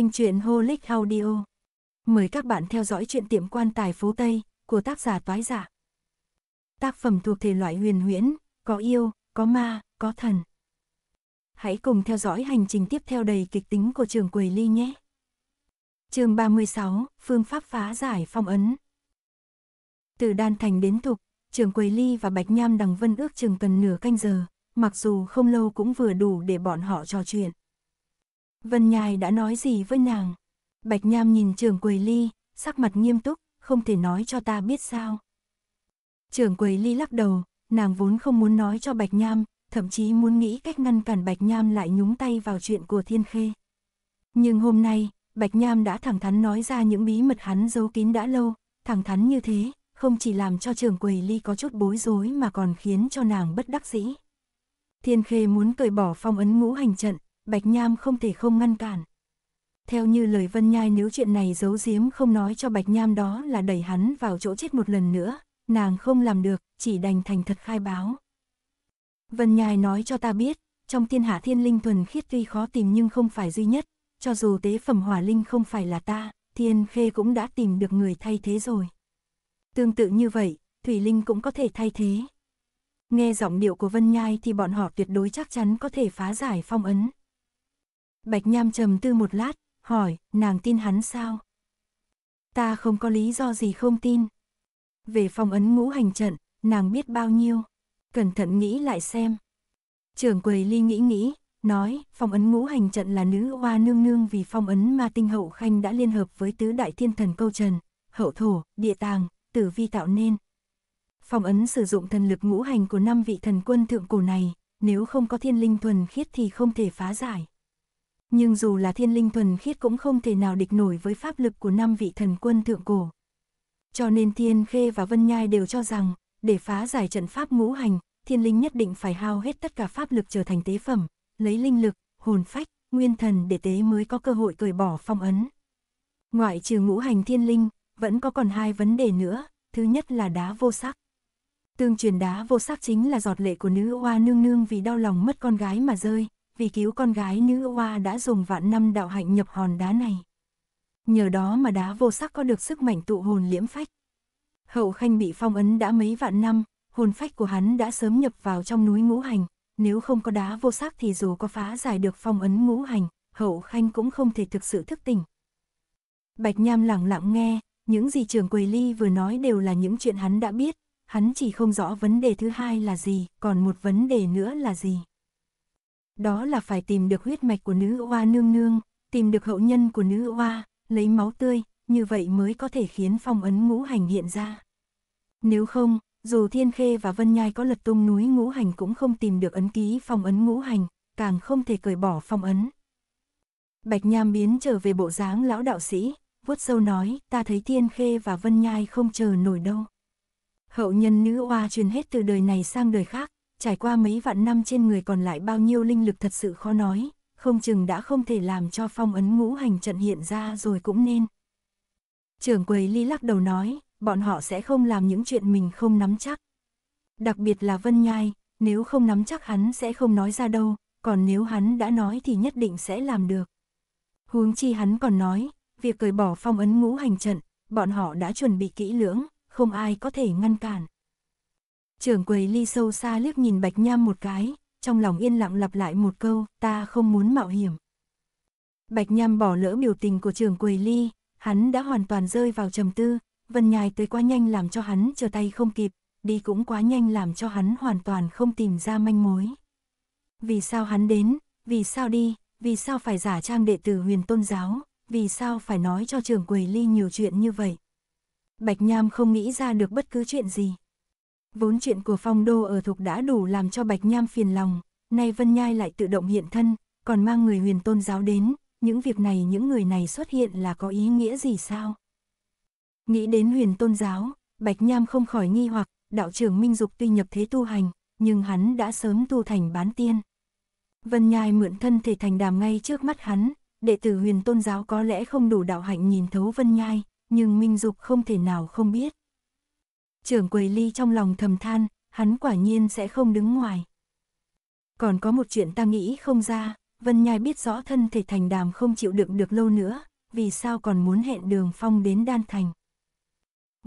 Kênh truyện Holic Audio. Mời các bạn theo dõi truyện Tiệm Quan Tài Phố Tây của tác giả Toái Dạ. Tác phẩm thuộc thể loại huyền huyễn, có yêu, có ma, có thần. Hãy cùng theo dõi hành trình tiếp theo đầy kịch tính của Trường Quỷ Ly nhé. Chương 36, phương pháp phá giải phong ấn. Từ Đan Thành đến Thục, Trường Quỷ Ly và Bạch Nham Đằng Vân ước chừng cần nửa canh giờ, mặc dù không lâu cũng vừa đủ để bọn họ trò chuyện. Vân Nhai đã nói gì với nàng? Bạch Nham nhìn Trường Quỷ Ly, sắc mặt nghiêm túc, không thể nói cho ta biết sao. Trường Quỷ Ly lắc đầu, nàng vốn không muốn nói cho Bạch Nham, thậm chí muốn nghĩ cách ngăn cản Bạch Nham lại nhúng tay vào chuyện của Thiên Khê. Nhưng hôm nay, Bạch Nham đã thẳng thắn nói ra những bí mật hắn giấu kín đã lâu, thẳng thắn như thế, không chỉ làm cho Trường Quỷ Ly có chút bối rối mà còn khiến cho nàng bất đắc dĩ. Thiên Khê muốn cởi bỏ phong ấn ngũ hành trận, Bạch Nham không thể không ngăn cản. Theo như lời Vân Nhai, nếu chuyện này giấu giếm không nói cho Bạch Nham, đó là đẩy hắn vào chỗ chết một lần nữa, nàng không làm được, chỉ đành thành thật khai báo. Vân Nhai nói cho ta biết, trong thiên hạ thiên linh thuần khiết tuy khó tìm nhưng không phải duy nhất, cho dù tế phẩm hỏa linh không phải là ta, Thiên Khê cũng đã tìm được người thay thế rồi. Tương tự như vậy, thủy linh cũng có thể thay thế. Nghe giọng điệu của Vân Nhai thì bọn họ tuyệt đối chắc chắn có thể phá giải phong ấn. Bạch Nham trầm tư một lát, hỏi, nàng tin hắn sao? Ta không có lý do gì không tin. Về phong ấn ngũ hành trận, nàng biết bao nhiêu? Cẩn thận nghĩ lại xem. Trường Quỷ Ly nghĩ, nói, phong ấn ngũ hành trận là Nữ Oa nương nương vì phong ấn ma tinh Hậu Khanh đã liên hợp với tứ đại thiên thần câu trần, hậu thổ, địa tàng, tử vi tạo nên. Phong ấn sử dụng thần lực ngũ hành của 5 vị thần quân thượng cổ này, nếu không có thiên linh thuần khiết thì không thể phá giải. Nhưng dù là thiên linh thuần khiết cũng không thể nào địch nổi với pháp lực của 5 vị thần quân thượng cổ. Cho nên Thiên Khê và Vân Nhai đều cho rằng, để phá giải trận pháp ngũ hành, thiên linh nhất định phải hao hết tất cả pháp lực trở thành tế phẩm, lấy linh lực, hồn phách, nguyên thần để tế mới có cơ hội cởi bỏ phong ấn. Ngoại trừ ngũ hành thiên linh, vẫn có còn 2 vấn đề nữa, thứ nhất là đá vô sắc. Tương truyền đá vô sắc chính là giọt lệ của Nữ Oa nương nương vì đau lòng mất con gái mà rơi. Vì cứu con gái, Nữ Oa đã dùng vạn năm đạo hạnh nhập hòn đá này. Nhờ đó mà đá vô sắc có được sức mạnh tụ hồn liễm phách. Hậu Khanh bị phong ấn đã mấy vạn năm, hồn phách của hắn đã sớm nhập vào trong núi ngũ hành. Nếu không có đá vô sắc thì dù có phá giải được phong ấn ngũ hành, Hậu Khanh cũng không thể thực sự thức tỉnh. Bạch Nham lẳng lặng nghe, những gì Trường Quỷ Ly vừa nói đều là những chuyện hắn đã biết. Hắn chỉ không rõ vấn đề thứ hai là gì, còn một vấn đề nữa là gì. Đó là phải tìm được huyết mạch của Nữ Oa nương nương, tìm được hậu nhân của Nữ Oa, lấy máu tươi, như vậy mới có thể khiến phong ấn ngũ hành hiện ra. Nếu không, dù Thiên Khê và Vân Nhai có lật tung núi ngũ hành cũng không tìm được ấn ký phong ấn ngũ hành, càng không thể cởi bỏ phong ấn. Bạch Nham biến trở về bộ dáng lão đạo sĩ, vuốt râu nói, ta thấy Thiên Khê và Vân Nhai không chờ nổi đâu. Hậu nhân Nữ Oa truyền hết từ đời này sang đời khác. Trải qua mấy vạn năm, trên người còn lại bao nhiêu linh lực thật sự khó nói, không chừng đã không thể làm cho phong ấn ngũ hành trận hiện ra rồi cũng nên. Trường Quỷ Ly lắc đầu nói, bọn họ sẽ không làm những chuyện mình không nắm chắc. Đặc biệt là Vân Nhai, nếu không nắm chắc hắn sẽ không nói ra đâu, còn nếu hắn đã nói thì nhất định sẽ làm được. Huống chi hắn còn nói, việc cởi bỏ phong ấn ngũ hành trận, bọn họ đã chuẩn bị kỹ lưỡng, không ai có thể ngăn cản. Trường Quỷ Ly sâu xa liếc nhìn Bạch Nham một cái, trong lòng yên lặng lặp lại một câu, ta không muốn mạo hiểm. Bạch Nham bỏ lỡ biểu tình của Trường Quỷ Ly, hắn đã hoàn toàn rơi vào trầm tư. Vân Nhai tới quá nhanh làm cho hắn trở tay không kịp, đi cũng quá nhanh làm cho hắn hoàn toàn không tìm ra manh mối. Vì sao hắn đến, vì sao đi, vì sao phải giả trang đệ tử Huyền Tôn giáo, vì sao phải nói cho Trường Quỷ Ly nhiều chuyện như vậy. Bạch Nham không nghĩ ra được bất cứ chuyện gì. Vốn chuyện của Phong Đô ở Thục đã đủ làm cho Bạch Nham phiền lòng, nay Vân Nhai lại tự động hiện thân, còn mang người Huyền Tôn giáo đến, những việc này những người này xuất hiện là có ý nghĩa gì sao? Nghĩ đến Huyền Tôn giáo, Bạch Nham không khỏi nghi hoặc, đạo trưởng Minh Dục tuy nhập thế tu hành, nhưng hắn đã sớm tu thành bán tiên. Vân Nhai mượn thân thể thành đàm ngay trước mắt hắn, đệ tử Huyền Tôn giáo có lẽ không đủ đạo hạnh nhìn thấu Vân Nhai, nhưng Minh Dục không thể nào không biết. Trường Quỷ Ly trong lòng thầm than, hắn quả nhiên sẽ không đứng ngoài. Còn có một chuyện ta nghĩ không ra, Vân Nhai biết rõ thân thể Thành Đàm không chịu đựng được lâu nữa, vì sao còn muốn hẹn Đường Phong đến Đan Thành.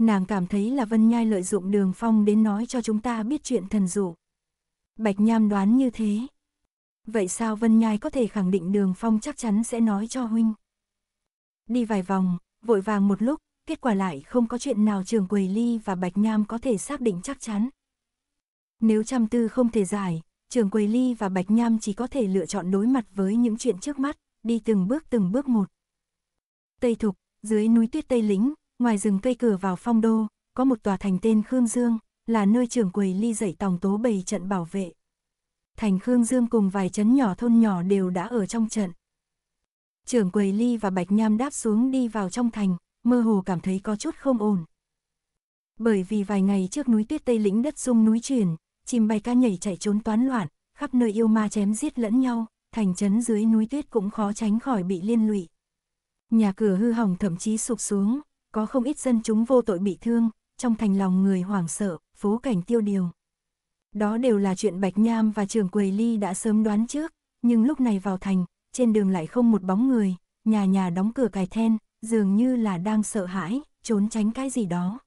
Nàng cảm thấy là Vân Nhai lợi dụng Đường Phong đến nói cho chúng ta biết chuyện thần dụ. Bạch Nham đoán như thế. Vậy sao Vân Nhai có thể khẳng định Đường Phong chắc chắn sẽ nói cho huynh? Đi vài vòng, vội vàng một lúc, kết quả lại không có chuyện nào Trường Quỷ Ly và Bạch Nham có thể xác định chắc chắn. Nếu trăm tư không thể giải, Trường Quỷ Ly và Bạch Nham chỉ có thể lựa chọn đối mặt với những chuyện trước mắt, đi từng bước một. Tây Thục, dưới núi Tuyết Tây Lĩnh, ngoài rừng cây cửa vào Phong Đô, có một tòa thành tên Khương Dương, là nơi Trường Quỷ Ly dạy Tòng Tố bày trận bảo vệ. Thành Khương Dương cùng vài trấn nhỏ thôn nhỏ đều đã ở trong trận. Trường Quỷ Ly và Bạch Nham đáp xuống đi vào trong thành, mơ hồ cảm thấy có chút không ổn. Bởi vì vài ngày trước núi Tuyết Tây Lĩnh đất rung núi chuyển, chim bay cá nhảy chạy trốn toán loạn, khắp nơi yêu ma chém giết lẫn nhau, thành trấn dưới núi tuyết cũng khó tránh khỏi bị liên lụy. Nhà cửa hư hỏng thậm chí sụp xuống, có không ít dân chúng vô tội bị thương, trong thành lòng người hoảng sợ, phố cảnh tiêu điều. Đó đều là chuyện Bạch Nham và Trường Quỷ Ly đã sớm đoán trước, nhưng lúc này vào thành, trên đường lại không một bóng người, nhà nhà đóng cửa cài then, dường như là đang sợ hãi, trốn tránh cái gì đó.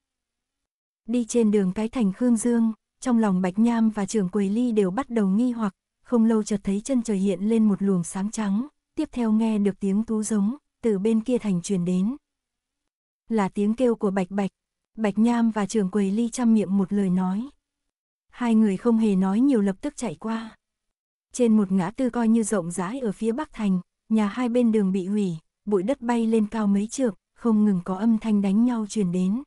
Đi trên đường cái thành Khương Dương, trong lòng Bạch Nham và Trường Quỷ Ly đều bắt đầu nghi hoặc, không lâu chợt thấy chân trời hiện lên một luồng sáng trắng, tiếp theo nghe được tiếng tú giống, từ bên kia thành truyền đến. Là tiếng kêu của Bạch Bạch. Bạch Nham và Trường Quỷ Ly chăm miệng một lời nói. Hai người không hề nói nhiều lập tức chạy qua. Trên một ngã tư coi như rộng rãi ở phía bắc thành, nhà hai bên đường bị hủy, bụi đất bay lên cao mấy trượng, không ngừng có âm thanh đánh nhau truyền đến.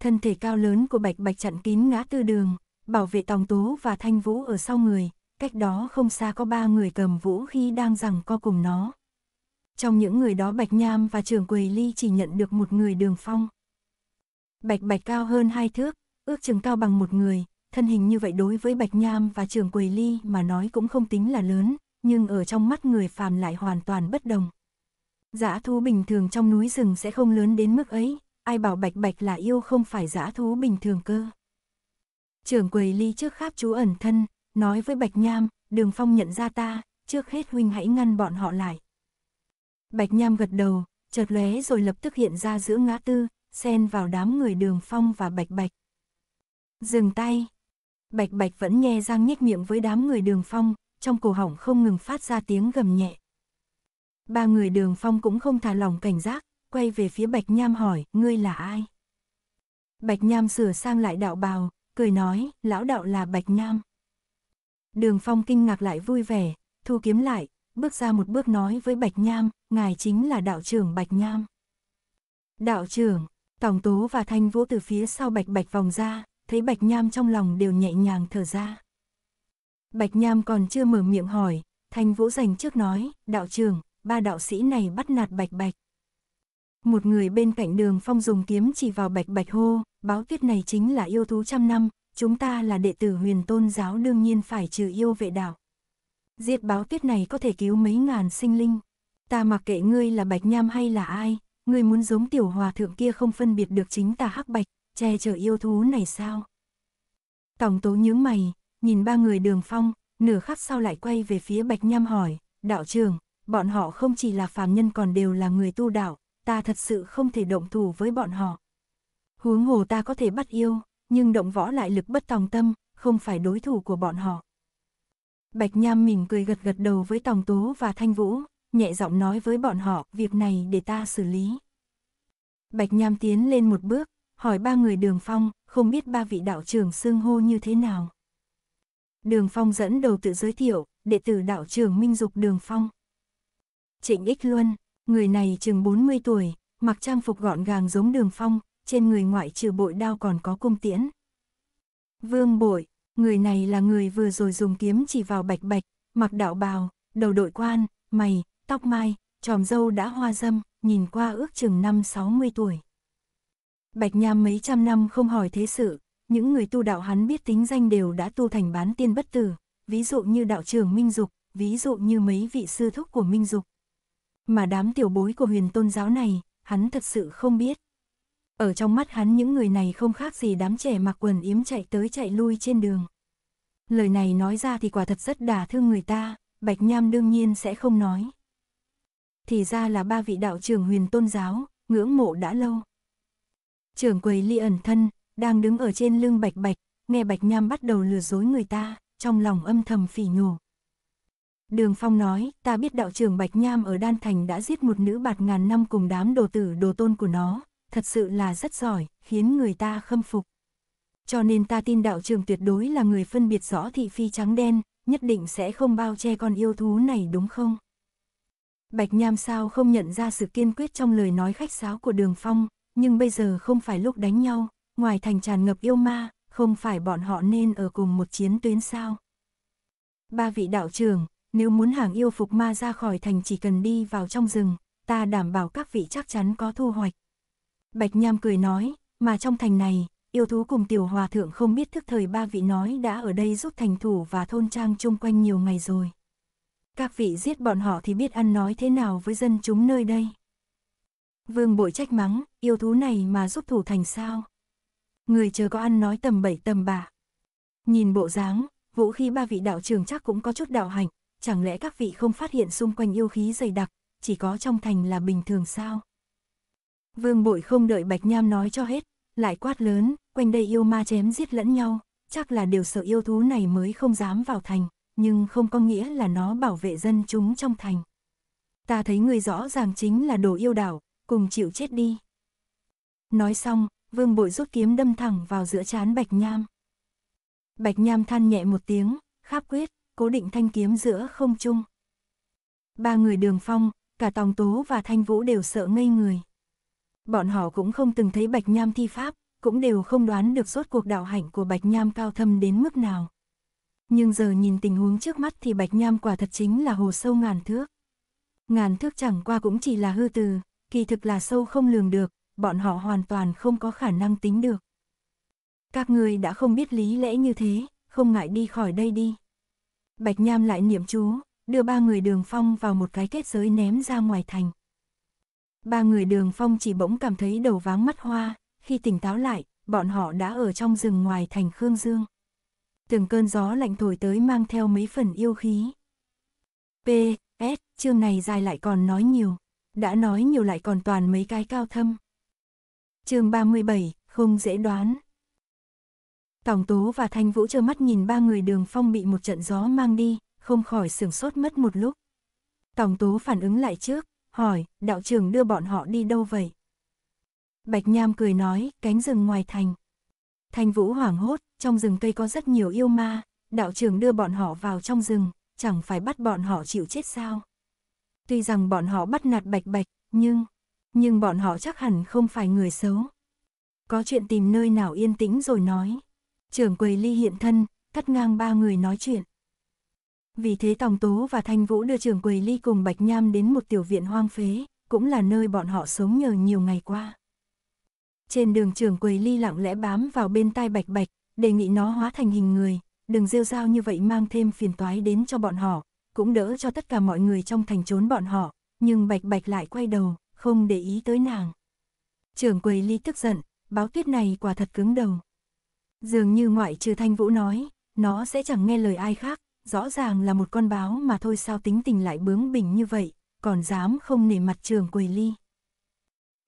Thân thể cao lớn của Bạch Bạch chặn kín ngã tư đường, bảo vệ Tòng Tố và Thanh Vũ ở sau người, cách đó không xa có ba người cầm vũ khí đang giằng co cùng nó. Trong những người đó Bạch Nham và Trường Quỷ Ly chỉ nhận được một người Đường Phong. Bạch Bạch cao hơn 2 thước, ước chừng cao bằng một người, thân hình như vậy đối với Bạch Nham và Trường Quỷ Ly mà nói cũng không tính là lớn, nhưng ở trong mắt người phàm lại hoàn toàn bất đồng. Dã thú bình thường trong núi rừng sẽ không lớn đến mức ấy, ai bảo Bạch Bạch là yêu không phải dã thú bình thường cơ. Trường Quỷ Ly trước kháp chú ẩn thân, nói với Bạch Nham, Đường Phong nhận ra ta, trước hết huynh hãy ngăn bọn họ lại. Bạch Nham gật đầu, chợt lóe rồi lập tức hiện ra giữa ngã tư, xen vào đám người Đường Phong và Bạch Bạch. Dừng tay. Bạch Bạch vẫn nhe răng nhếch miệng với đám người Đường Phong, trong cổ họng không ngừng phát ra tiếng gầm nhẹ. Ba người Đường Phong cũng không thả lỏng cảnh giác, quay về phía Bạch Nham hỏi, ngươi là ai? Bạch Nham sửa sang lại đạo bào, cười nói, lão đạo là Bạch Nham. Đường Phong kinh ngạc lại vui vẻ, thu kiếm lại, bước ra một bước nói với Bạch Nham, ngài chính là đạo trưởng Bạch Nham. Đạo trưởng, Tòng Tố và Thanh Vũ từ phía sau Bạch Bạch vòng ra, thấy Bạch Nham trong lòng đều nhẹ nhàng thở ra. Bạch Nham còn chưa mở miệng hỏi, Thanh Vũ giành trước nói, đạo trưởng, ba đạo sĩ này bắt nạt Bạch Bạch. Một người bên cạnh Đường Phong dùng kiếm chỉ vào Bạch Bạch hô, báo tuyết này chính là yêu thú trăm năm, chúng ta là đệ tử Huyền Tôn giáo đương nhiên phải trừ yêu vệ đạo. Diệt báo tuyết này có thể cứu mấy ngàn sinh linh. Ta mặc kệ ngươi là Bạch Nham hay là ai, ngươi muốn giống tiểu hòa thượng kia không phân biệt được chính tà hắc bạch, che chở yêu thú này sao? Tòng Tố nhướng mày, nhìn ba người Đường Phong, nửa khắc sau lại quay về phía Bạch Nham hỏi, đạo trưởng, bọn họ không chỉ là phàm nhân còn đều là người tu đạo, ta thật sự không thể động thủ với bọn họ. Huống hồ ta có thể bắt yêu, nhưng động võ lại lực bất tòng tâm, không phải đối thủ của bọn họ. Bạch Nham mỉm cười gật gật đầu với Tòng Tố và Thanh Vũ, nhẹ giọng nói với bọn họ, việc này để ta xử lý. Bạch Nham tiến lên một bước, hỏi ba người Đường Phong, không biết ba vị đạo trưởng xưng hô như thế nào. Đường Phong dẫn đầu tự giới thiệu, đệ tử đạo trưởng Minh Dục Đường Phong. Trịnh Ích Luân, người này chừng 40 tuổi, mặc trang phục gọn gàng giống Đường Phong, trên người ngoại trừ bội đao còn có cung tiễn. Vương Bội, người này là người vừa rồi dùng kiếm chỉ vào Bạch Bạch, mặc đạo bào, đầu đội quan, mày, tóc mai, tròm râu đã hoa râm, nhìn qua ước chừng 50-60 tuổi. Bạch Nham mấy trăm năm không hỏi thế sự, những người tu đạo hắn biết tính danh đều đã tu thành bán tiên bất tử, ví dụ như đạo trưởng Minh Dục, ví dụ như mấy vị sư thúc của Minh Dục. Mà đám tiểu bối của Huyền Tôn giáo này, hắn thật sự không biết. Ở trong mắt hắn những người này không khác gì đám trẻ mặc quần yếm chạy tới chạy lui trên đường. Lời này nói ra thì quả thật rất đả thương người ta, Bạch Nham đương nhiên sẽ không nói. Thì ra là ba vị đạo trưởng Huyền Tôn giáo, ngưỡng mộ đã lâu. Trưởng quầy Ly ẩn thân, đang đứng ở trên lưng Bạch Bạch, nghe Bạch Nham bắt đầu lừa dối người ta, trong lòng âm thầm phỉ nhổ. Đường Phong nói, ta biết đạo trưởng Bạch Nham ở Đan Thành đã giết một nữ bạt ngàn năm cùng đám đồ tử đồ tôn của nó, thật sự là rất giỏi, khiến người ta khâm phục. Cho nên ta tin đạo trưởng tuyệt đối là người phân biệt rõ thị phi trắng đen, nhất định sẽ không bao che con yêu thú này, đúng không? Bạch Nham sao không nhận ra sự kiên quyết trong lời nói khách sáo của Đường Phong, nhưng bây giờ không phải lúc đánh nhau, ngoài thành tràn ngập yêu ma, không phải bọn họ nên ở cùng một chiến tuyến sao? Ba vị đạo trưởng, nếu muốn hàng yêu phục ma ra khỏi thành chỉ cần đi vào trong rừng, ta đảm bảo các vị chắc chắn có thu hoạch. Bạch Nham cười nói, mà trong thành này, yêu thú cùng tiểu hòa thượng không biết thức thời ba vị nói đã ở đây giúp thành thủ và thôn trang chung quanh nhiều ngày rồi. Các vị giết bọn họ thì biết ăn nói thế nào với dân chúng nơi đây. Vương Bội trách mắng, yêu thú này mà giúp thủ thành sao? Người chờ có ăn nói tầm bậy tầm bạ. Nhìn bộ dáng, vũ khí ba vị đạo trưởng chắc cũng có chút đạo hạnh, chẳng lẽ các vị không phát hiện xung quanh yêu khí dày đặc, chỉ có trong thành là bình thường sao? Vương Bội không đợi Bạch Nham nói cho hết, lại quát lớn, quanh đây yêu ma chém giết lẫn nhau, chắc là đều sợ yêu thú này mới không dám vào thành, nhưng không có nghĩa là nó bảo vệ dân chúng trong thành. Ta thấy người rõ ràng chính là đồ yêu đảo, cùng chịu chết đi. Nói xong, Vương Bội rút kiếm đâm thẳng vào giữa trán Bạch Nham. Bạch Nham than nhẹ một tiếng, kháp quyết, cố định thanh kiếm giữa không trung. Ba người Đường Phong, cả Tòng Tố và Thanh Vũ đều sợ ngây người. Bọn họ cũng không từng thấy Bạch Nham thi pháp, cũng đều không đoán được rốt cuộc đạo hạnh của Bạch Nham cao thâm đến mức nào. Nhưng giờ nhìn tình huống trước mắt thì Bạch Nham quả thật chính là hồ sâu ngàn thước. Ngàn thước chẳng qua cũng chỉ là hư từ, kỳ thực là sâu không lường được, bọn họ hoàn toàn không có khả năng tính được. Các ngươi đã không biết lý lẽ như thế, không ngại đi khỏi đây đi. Bạch Nham lại niệm chú, đưa ba người Đường Phong vào một cái kết giới ném ra ngoài thành. Ba người Đường Phong chỉ bỗng cảm thấy đầu váng mắt hoa, khi tỉnh táo lại, bọn họ đã ở trong rừng ngoài thành Khương Dương. Từng cơn gió lạnh thổi tới mang theo mấy phần yêu khí. PS, chương này dài lại còn nói nhiều, đã nói nhiều lại còn toàn mấy cái cao thâm. Chương 37, không dễ đoán. Tòng Tố và Thanh Vũ trơ mắt nhìn ba người Đường Phong bị một trận gió mang đi, không khỏi sửng sốt mất một lúc. Tòng Tố phản ứng lại trước, hỏi, đạo trưởng đưa bọn họ đi đâu vậy? Bạch Nham cười nói, cánh rừng ngoài thành. Thanh Vũ hoảng hốt, trong rừng cây có rất nhiều yêu ma, đạo trưởng đưa bọn họ vào trong rừng, chẳng phải bắt bọn họ chịu chết sao? Tuy rằng bọn họ bắt nạt Bạch Bạch, nhưng bọn họ chắc hẳn không phải người xấu. Có chuyện tìm nơi nào yên tĩnh rồi nói. Trưởng quầy Ly hiện thân, cắt ngang ba người nói chuyện. Vì thế Tòng Tố và Thanh Vũ đưa trưởng quầy Ly cùng Bạch Nham đến một tiểu viện hoang phế, cũng là nơi bọn họ sống nhờ nhiều ngày qua. Trên đường trưởng quầy Ly lặng lẽ bám vào bên tai Bạch Bạch, đề nghị nó hóa thành hình người, đừng rêu rao như vậy mang thêm phiền toái đến cho bọn họ, cũng đỡ cho tất cả mọi người trong thành trốn bọn họ, nhưng Bạch Bạch lại quay đầu, không để ý tới nàng. Trưởng quầy Ly tức giận, báo tuyết này quả thật cứng đầu. Dường như ngoại trừ Thanh Vũ nói, nó sẽ chẳng nghe lời ai khác, rõ ràng là một con báo mà thôi sao tính tình lại bướng bỉnh như vậy, còn dám không nể mặt trưởng quầy Ly.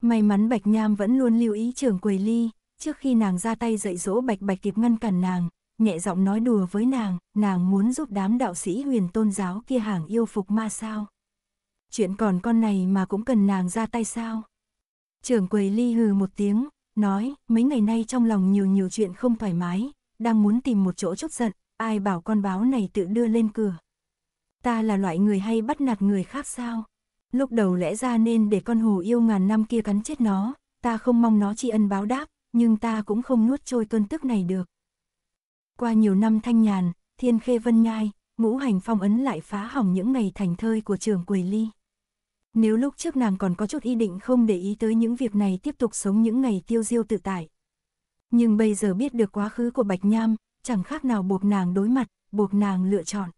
May mắn Bạch Nham vẫn luôn lưu ý trưởng quầy Ly, trước khi nàng ra tay dạy dỗ Bạch Bạch kịp ngăn cản nàng, nhẹ giọng nói đùa với nàng muốn giúp đám đạo sĩ Huyền Tôn giáo kia hàng yêu phục ma sao? Chuyện còn con này mà cũng cần nàng ra tay sao? Trưởng quầy Ly hừ một tiếng, nói, mấy ngày nay trong lòng nhiều chuyện không thoải mái, đang muốn tìm một chỗ chút giận, ai bảo con báo này tự đưa lên cửa. Ta là loại người hay bắt nạt người khác sao? Lúc đầu lẽ ra nên để con hồ yêu ngàn năm kia cắn chết nó, ta không mong nó tri ân báo đáp, nhưng ta cũng không nuốt trôi cơn tức này được. Qua nhiều năm thanh nhàn, Thiên Khê Vân Nhai, ngũ hành phong ấn lại phá hỏng những ngày thành thơi của trưởng quầy Ly. Nếu lúc trước nàng còn có chút ý định không để ý tới những việc này tiếp tục sống những ngày tiêu diêu tự tại. Nhưng bây giờ biết được quá khứ của Bạch Nham, chẳng khác nào buộc nàng đối mặt, buộc nàng lựa chọn.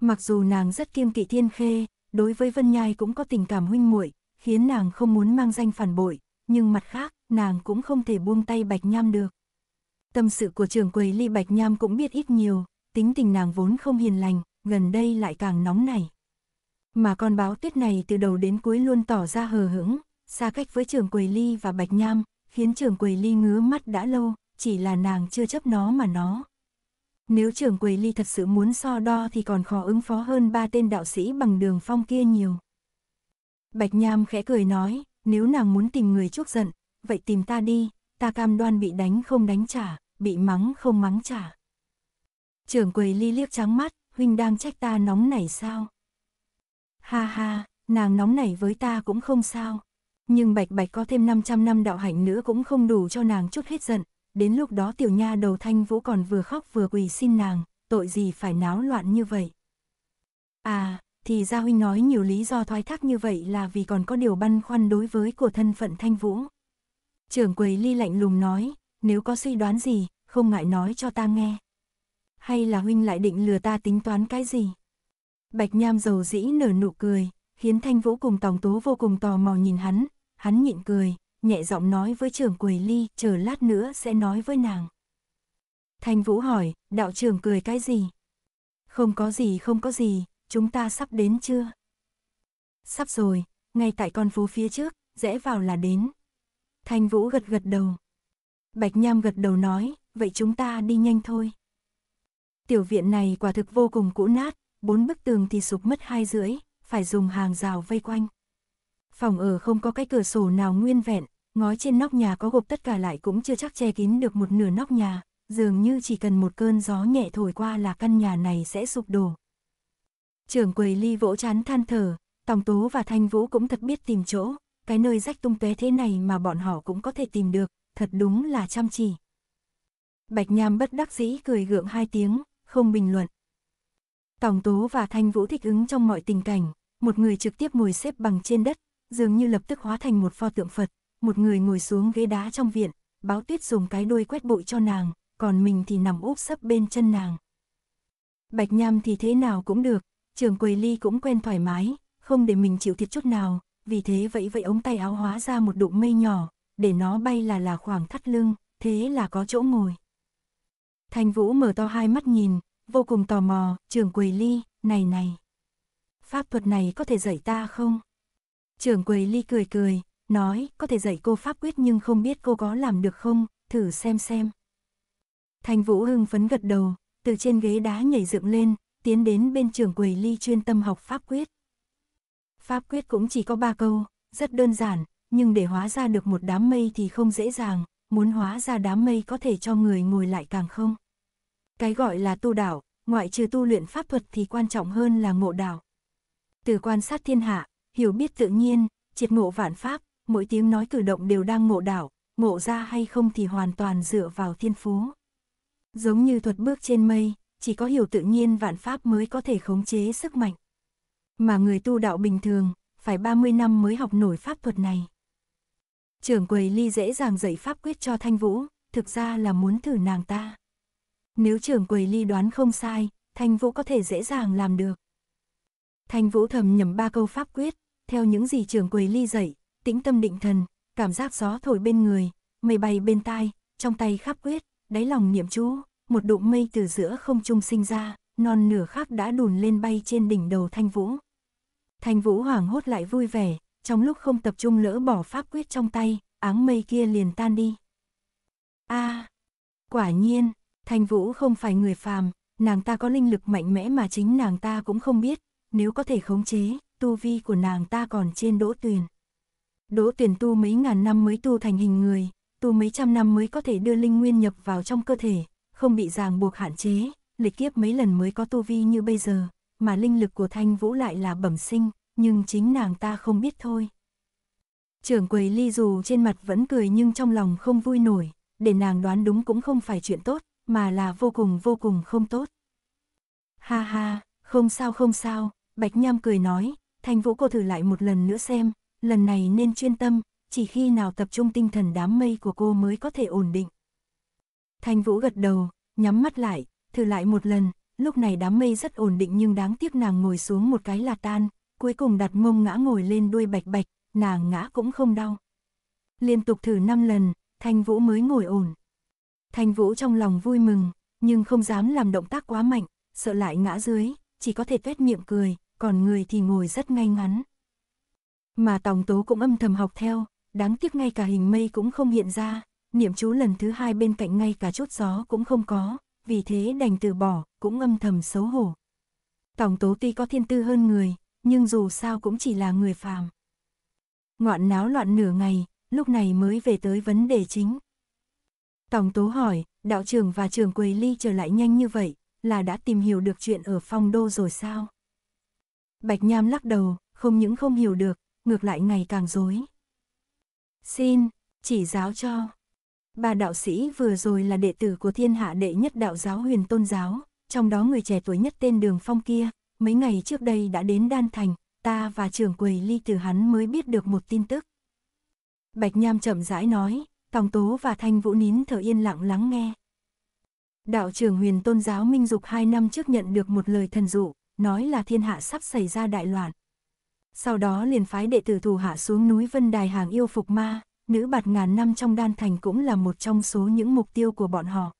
Mặc dù nàng rất kiêng kỵ Thiên Khê, đối với Vân Nhai cũng có tình cảm huynh muội, khiến nàng không muốn mang danh phản bội, nhưng mặt khác, nàng cũng không thể buông tay Bạch Nham được. Tâm sự của trưởng quầy Ly Bạch Nham cũng biết ít nhiều, tính tình nàng vốn không hiền lành, gần đây lại càng nóng này. Mà con báo tuyết này từ đầu đến cuối luôn tỏ ra hờ hững, xa cách với Trường Quỷ Ly và Bạch Nham, khiến Trường Quỷ Ly ngứa mắt đã lâu, chỉ là nàng chưa chấp nó mà nó. Nếu Trường Quỷ Ly thật sự muốn so đo thì còn khó ứng phó hơn ba tên đạo sĩ bằng Đường Phong kia nhiều. Bạch Nham khẽ cười nói, nếu nàng muốn tìm người chuốc giận, vậy tìm ta đi, ta cam đoan bị đánh không đánh trả, bị mắng không mắng trả. Trường Quỷ Ly liếc trắng mắt, huynh đang trách ta nóng nảy sao? Ha ha, nàng nóng nảy với ta cũng không sao. Nhưng Bạch Bạch có thêm 500 năm đạo hạnh nữa cũng không đủ cho nàng chút hết giận. Đến lúc đó tiểu nha đầu Thanh Vũ còn vừa khóc vừa quỳ xin nàng, tội gì phải náo loạn như vậy. À, thì ra huynh nói nhiều lý do thoái thác như vậy là vì còn có điều băn khoăn đối với của thân phận Thanh Vũ. Trưởng Quỷ Ly lạnh lùng nói, nếu có suy đoán gì, không ngại nói cho ta nghe. Hay là huynh lại định lừa ta tính toán cái gì? Bạch Nham dầu dĩ nở nụ cười, khiến Thanh Vũ cùng Tòng Tố vô cùng tò mò nhìn hắn nhịn cười. Nhẹ giọng nói với Trường Quỷ Ly, chờ lát nữa sẽ nói với nàng. Thanh Vũ hỏi, đạo trưởng cười cái gì? Không có gì, chúng ta sắp đến chưa? Sắp rồi, ngay tại con phố phía trước, rẽ vào là đến. Thanh Vũ gật gật đầu. Bạch Nham gật đầu nói, vậy chúng ta đi nhanh thôi. Tiểu viện này quả thực vô cùng cũ nát, 4 bức tường thì sụp mất 2 rưỡi, phải dùng hàng rào vây quanh. Phòng ở không có cái cửa sổ nào nguyên vẹn. Ngói trên nóc nhà có gộp tất cả lại cũng chưa chắc che kín được một nửa nóc nhà, dường như chỉ cần một cơn gió nhẹ thổi qua là căn nhà này sẽ sụp đổ. Trưởng Quỷ Ly vỗ trán than thở, Tòng Tố và Thanh Vũ cũng thật biết tìm chỗ, cái nơi rách tung tóe thế này mà bọn họ cũng có thể tìm được, thật đúng là chăm chỉ. Bạch Nham bất đắc dĩ cười gượng 2 tiếng, không bình luận. Tòng Tố và Thanh Vũ thích ứng trong mọi tình cảnh, một người trực tiếp ngồi xếp bằng trên đất, dường như lập tức hóa thành một pho tượng Phật. Một người ngồi xuống ghế đá trong viện, Báo Tuyết dùng cái đuôi quét bụi cho nàng, còn mình thì nằm úp sấp bên chân nàng. Bạch Nham thì thế nào cũng được, Trường Quỷ Ly cũng quen thoải mái, không để mình chịu thiệt chút nào, vì thế vẫy ống tay áo hóa ra một đụng mây nhỏ, để nó bay là khoảng thắt lưng, thế là có chỗ ngồi. Thanh Vũ mở to 2 mắt nhìn, vô cùng tò mò, Trường Quỷ Ly, này. Pháp thuật này có thể dạy ta không? Trường Quỷ Ly cười. Nói, có thể dạy cô pháp quyết nhưng không biết cô có làm được không, thử xem. Thanh Vũ hưng phấn gật đầu, từ trên ghế đá nhảy dựng lên, tiến đến bên Trường Quỷ Ly chuyên tâm học pháp quyết. Pháp quyết cũng chỉ có 3 câu, rất đơn giản, nhưng để hóa ra được một đám mây thì không dễ dàng, muốn hóa ra đám mây có thể cho người ngồi lại càng không. Cái gọi là tu đạo, ngoại trừ tu luyện pháp thuật thì quan trọng hơn là ngộ đạo. Từ quan sát thiên hạ, hiểu biết tự nhiên, triệt ngộ vạn pháp. Mỗi tiếng nói cử động đều đang ngộ đạo, ngộ ra hay không thì hoàn toàn dựa vào thiên phú. Giống như thuật bước trên mây, chỉ có hiểu tự nhiên vạn pháp mới có thể khống chế sức mạnh. Mà người tu đạo bình thường, phải 30 năm mới học nổi pháp thuật này. Trưởng Quỷ Ly dễ dàng dạy pháp quyết cho Thanh Vũ, thực ra là muốn thử nàng ta. Nếu Trưởng Quỷ Ly đoán không sai, Thanh Vũ có thể dễ dàng làm được. Thanh Vũ thầm nhẩm 3 câu pháp quyết, theo những gì Trưởng Quỷ Ly dạy. Tĩnh tâm định thần, cảm giác gió thổi bên người, mây bay bên tai, trong tay khắp quyết, đáy lòng niệm chú, một đụng mây từ giữa không trung sinh ra, non nửa khác đã đùn lên bay trên đỉnh đầu Thanh Vũ. Thanh Vũ hoảng hốt lại vui vẻ, trong lúc không tập trung lỡ bỏ pháp quyết trong tay, áng mây kia liền tan đi. Quả nhiên, Thanh Vũ không phải người phàm, nàng ta có linh lực mạnh mẽ mà chính nàng ta cũng không biết, nếu có thể khống chế, tu vi của nàng ta còn trên Đỗ Tuyền. Đỗ Tuyền tu mấy ngàn năm mới tu thành hình người, tu mấy trăm năm mới có thể đưa linh nguyên nhập vào trong cơ thể, không bị ràng buộc hạn chế, lịch kiếp mấy lần mới có tu vi như bây giờ, mà linh lực của Thanh Vũ lại là bẩm sinh, nhưng chính nàng ta không biết thôi. Trưởng Quỷ Ly dù trên mặt vẫn cười nhưng trong lòng không vui nổi, để nàng đoán đúng cũng không phải chuyện tốt, mà là vô cùng không tốt. Ha ha, không sao, Bạch Nham cười nói, Thanh Vũ cô thử lại một lần nữa xem. Lần này nên chuyên tâm, chỉ khi nào tập trung tinh thần đám mây của cô mới có thể ổn định. Thanh Vũ gật đầu, nhắm mắt lại, thử lại một lần, lúc này đám mây rất ổn định nhưng đáng tiếc nàng ngồi xuống một cái là tan, cuối cùng đặt mông ngã ngồi lên đuôi Bạch Bạch, nàng ngã cũng không đau. Liên tục thử 5 lần, Thanh Vũ mới ngồi ổn. Thanh Vũ trong lòng vui mừng, nhưng không dám làm động tác quá mạnh, sợ lại ngã dưới, chỉ có thể tuét miệng cười, còn người thì ngồi rất ngay ngắn. Mà Tòng Tố cũng âm thầm học theo, đáng tiếc ngay cả hình mây cũng không hiện ra, niệm chú lần thứ hai bên cạnh ngay cả chút gió cũng không có, vì thế đành từ bỏ, cũng âm thầm xấu hổ. Tòng Tố tuy có thiên tư hơn người, nhưng dù sao cũng chỉ là người phàm. Ngoạn náo loạn nửa ngày, lúc này mới về tới vấn đề chính. Tòng Tố hỏi, đạo trưởng và Trường Quỷ Ly trở lại nhanh như vậy, là đã tìm hiểu được chuyện ở Phong Đô rồi sao? Bạch Nham lắc đầu, không những không hiểu được, ngược lại ngày càng rối. Xin, chỉ giáo cho. Ba đạo sĩ vừa rồi là đệ tử của thiên hạ đệ nhất đạo giáo Huyền Tôn giáo, trong đó người trẻ tuổi nhất tên Đường Phong kia, mấy ngày trước đây đã đến Đan Thành, ta và Trường Quỷ Ly từ hắn mới biết được một tin tức. Bạch Nham chậm rãi nói, Tòng Tố và Thanh Vũ nín thở yên lặng lắng nghe. Đạo trưởng Huyền Tôn giáo Minh Dục 2 năm trước nhận được một lời thần dụ, nói là thiên hạ sắp xảy ra đại loạn. Sau đó liền phái đệ tử thủ hạ xuống núi Vân Đài hàng yêu phục ma, nữ bạt ngàn năm trong Đan Thành cũng là một trong số những mục tiêu của bọn họ.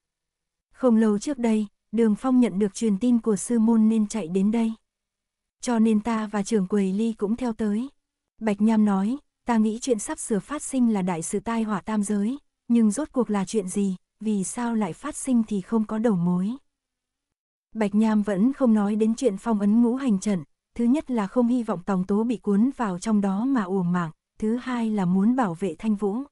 Không lâu trước đây, Đường Phong nhận được truyền tin của sư môn nên chạy đến đây. Cho nên ta và Trường Quỷ Ly cũng theo tới. Bạch Nham nói, ta nghĩ chuyện sắp sửa phát sinh là đại sự tai họa tam giới, nhưng rốt cuộc là chuyện gì, vì sao lại phát sinh thì không có đầu mối. Bạch Nham vẫn không nói đến chuyện phong ấn ngũ hành trận, thứ nhất là không hy vọng Tòng Tố bị cuốn vào trong đó mà uổng mạng, thứ hai là muốn bảo vệ Thanh Vũ.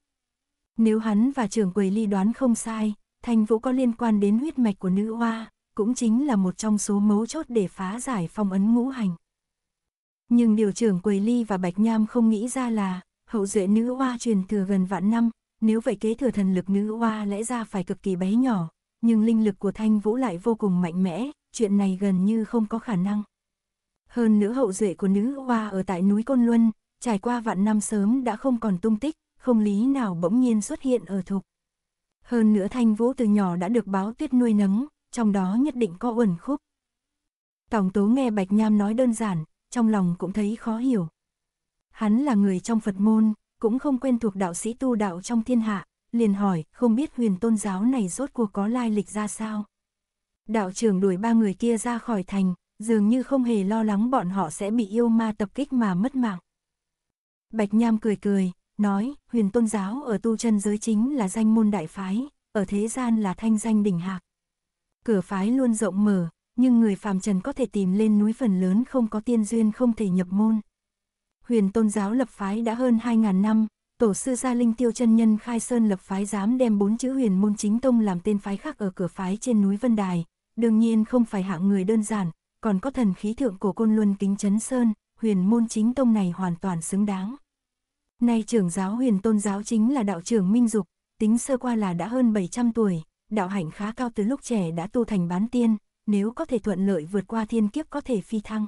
Nếu hắn và Trường Quỷ Ly đoán không sai, Thanh Vũ có liên quan đến huyết mạch của Nữ Oa, cũng chính là một trong số mấu chốt để phá giải phong ấn ngũ hành. Nhưng điều Trường Quỷ Ly và Bạch Nham không nghĩ ra là, hậu duệ Nữ Oa truyền thừa gần vạn năm, nếu vậy kế thừa thần lực Nữ Oa lẽ ra phải cực kỳ bé nhỏ, nhưng linh lực của Thanh Vũ lại vô cùng mạnh mẽ, chuyện này gần như không có khả năng. Hơn nữa hậu duệ của Nữ Oa ở tại núi Côn Luân, trải qua vạn năm sớm đã không còn tung tích, không lý nào bỗng nhiên xuất hiện ở Thục. Hơn nữa Thanh Vũ từ nhỏ đã được Báo Tuyết nuôi nấng, trong đó nhất định có uẩn khúc. Tòng Tố nghe Bạch Nham nói đơn giản, trong lòng cũng thấy khó hiểu. Hắn là người trong Phật môn, cũng không quen thuộc đạo sĩ tu đạo trong thiên hạ, liền hỏi không biết Huyền Tôn giáo này rốt cuộc có lai lịch ra sao. Đạo trưởng đuổi 3 người kia ra khỏi thành, dường như không hề lo lắng bọn họ sẽ bị yêu ma tập kích mà mất mạng. Bạch Nham cười cười, nói Huyền Tôn giáo ở tu chân giới chính là danh môn đại phái, ở thế gian là thanh danh đỉnh hạc. Cửa phái luôn rộng mở, nhưng người phàm trần có thể tìm lên núi phần lớn không có tiên duyên không thể nhập môn. Huyền Tôn giáo lập phái đã hơn 2000 năm, tổ sư Gia Linh Tiêu chân nhân khai sơn lập phái dám đem 4 chữ huyền môn chính tông làm tên phái khác ở cửa phái trên núi Vân Đài, đương nhiên không phải hạng người đơn giản, còn có thần khí thượng cổ Côn Luân kính trấn sơn, huyền môn chính tông này hoàn toàn xứng đáng. Nay trưởng giáo Huyền Tôn giáo chính là đạo trưởng Minh Dục, tính sơ qua là đã hơn 700 tuổi, đạo hạnh khá cao, từ lúc trẻ đã tu thành bán tiên, nếu có thể thuận lợi vượt qua thiên kiếp có thể phi thăng.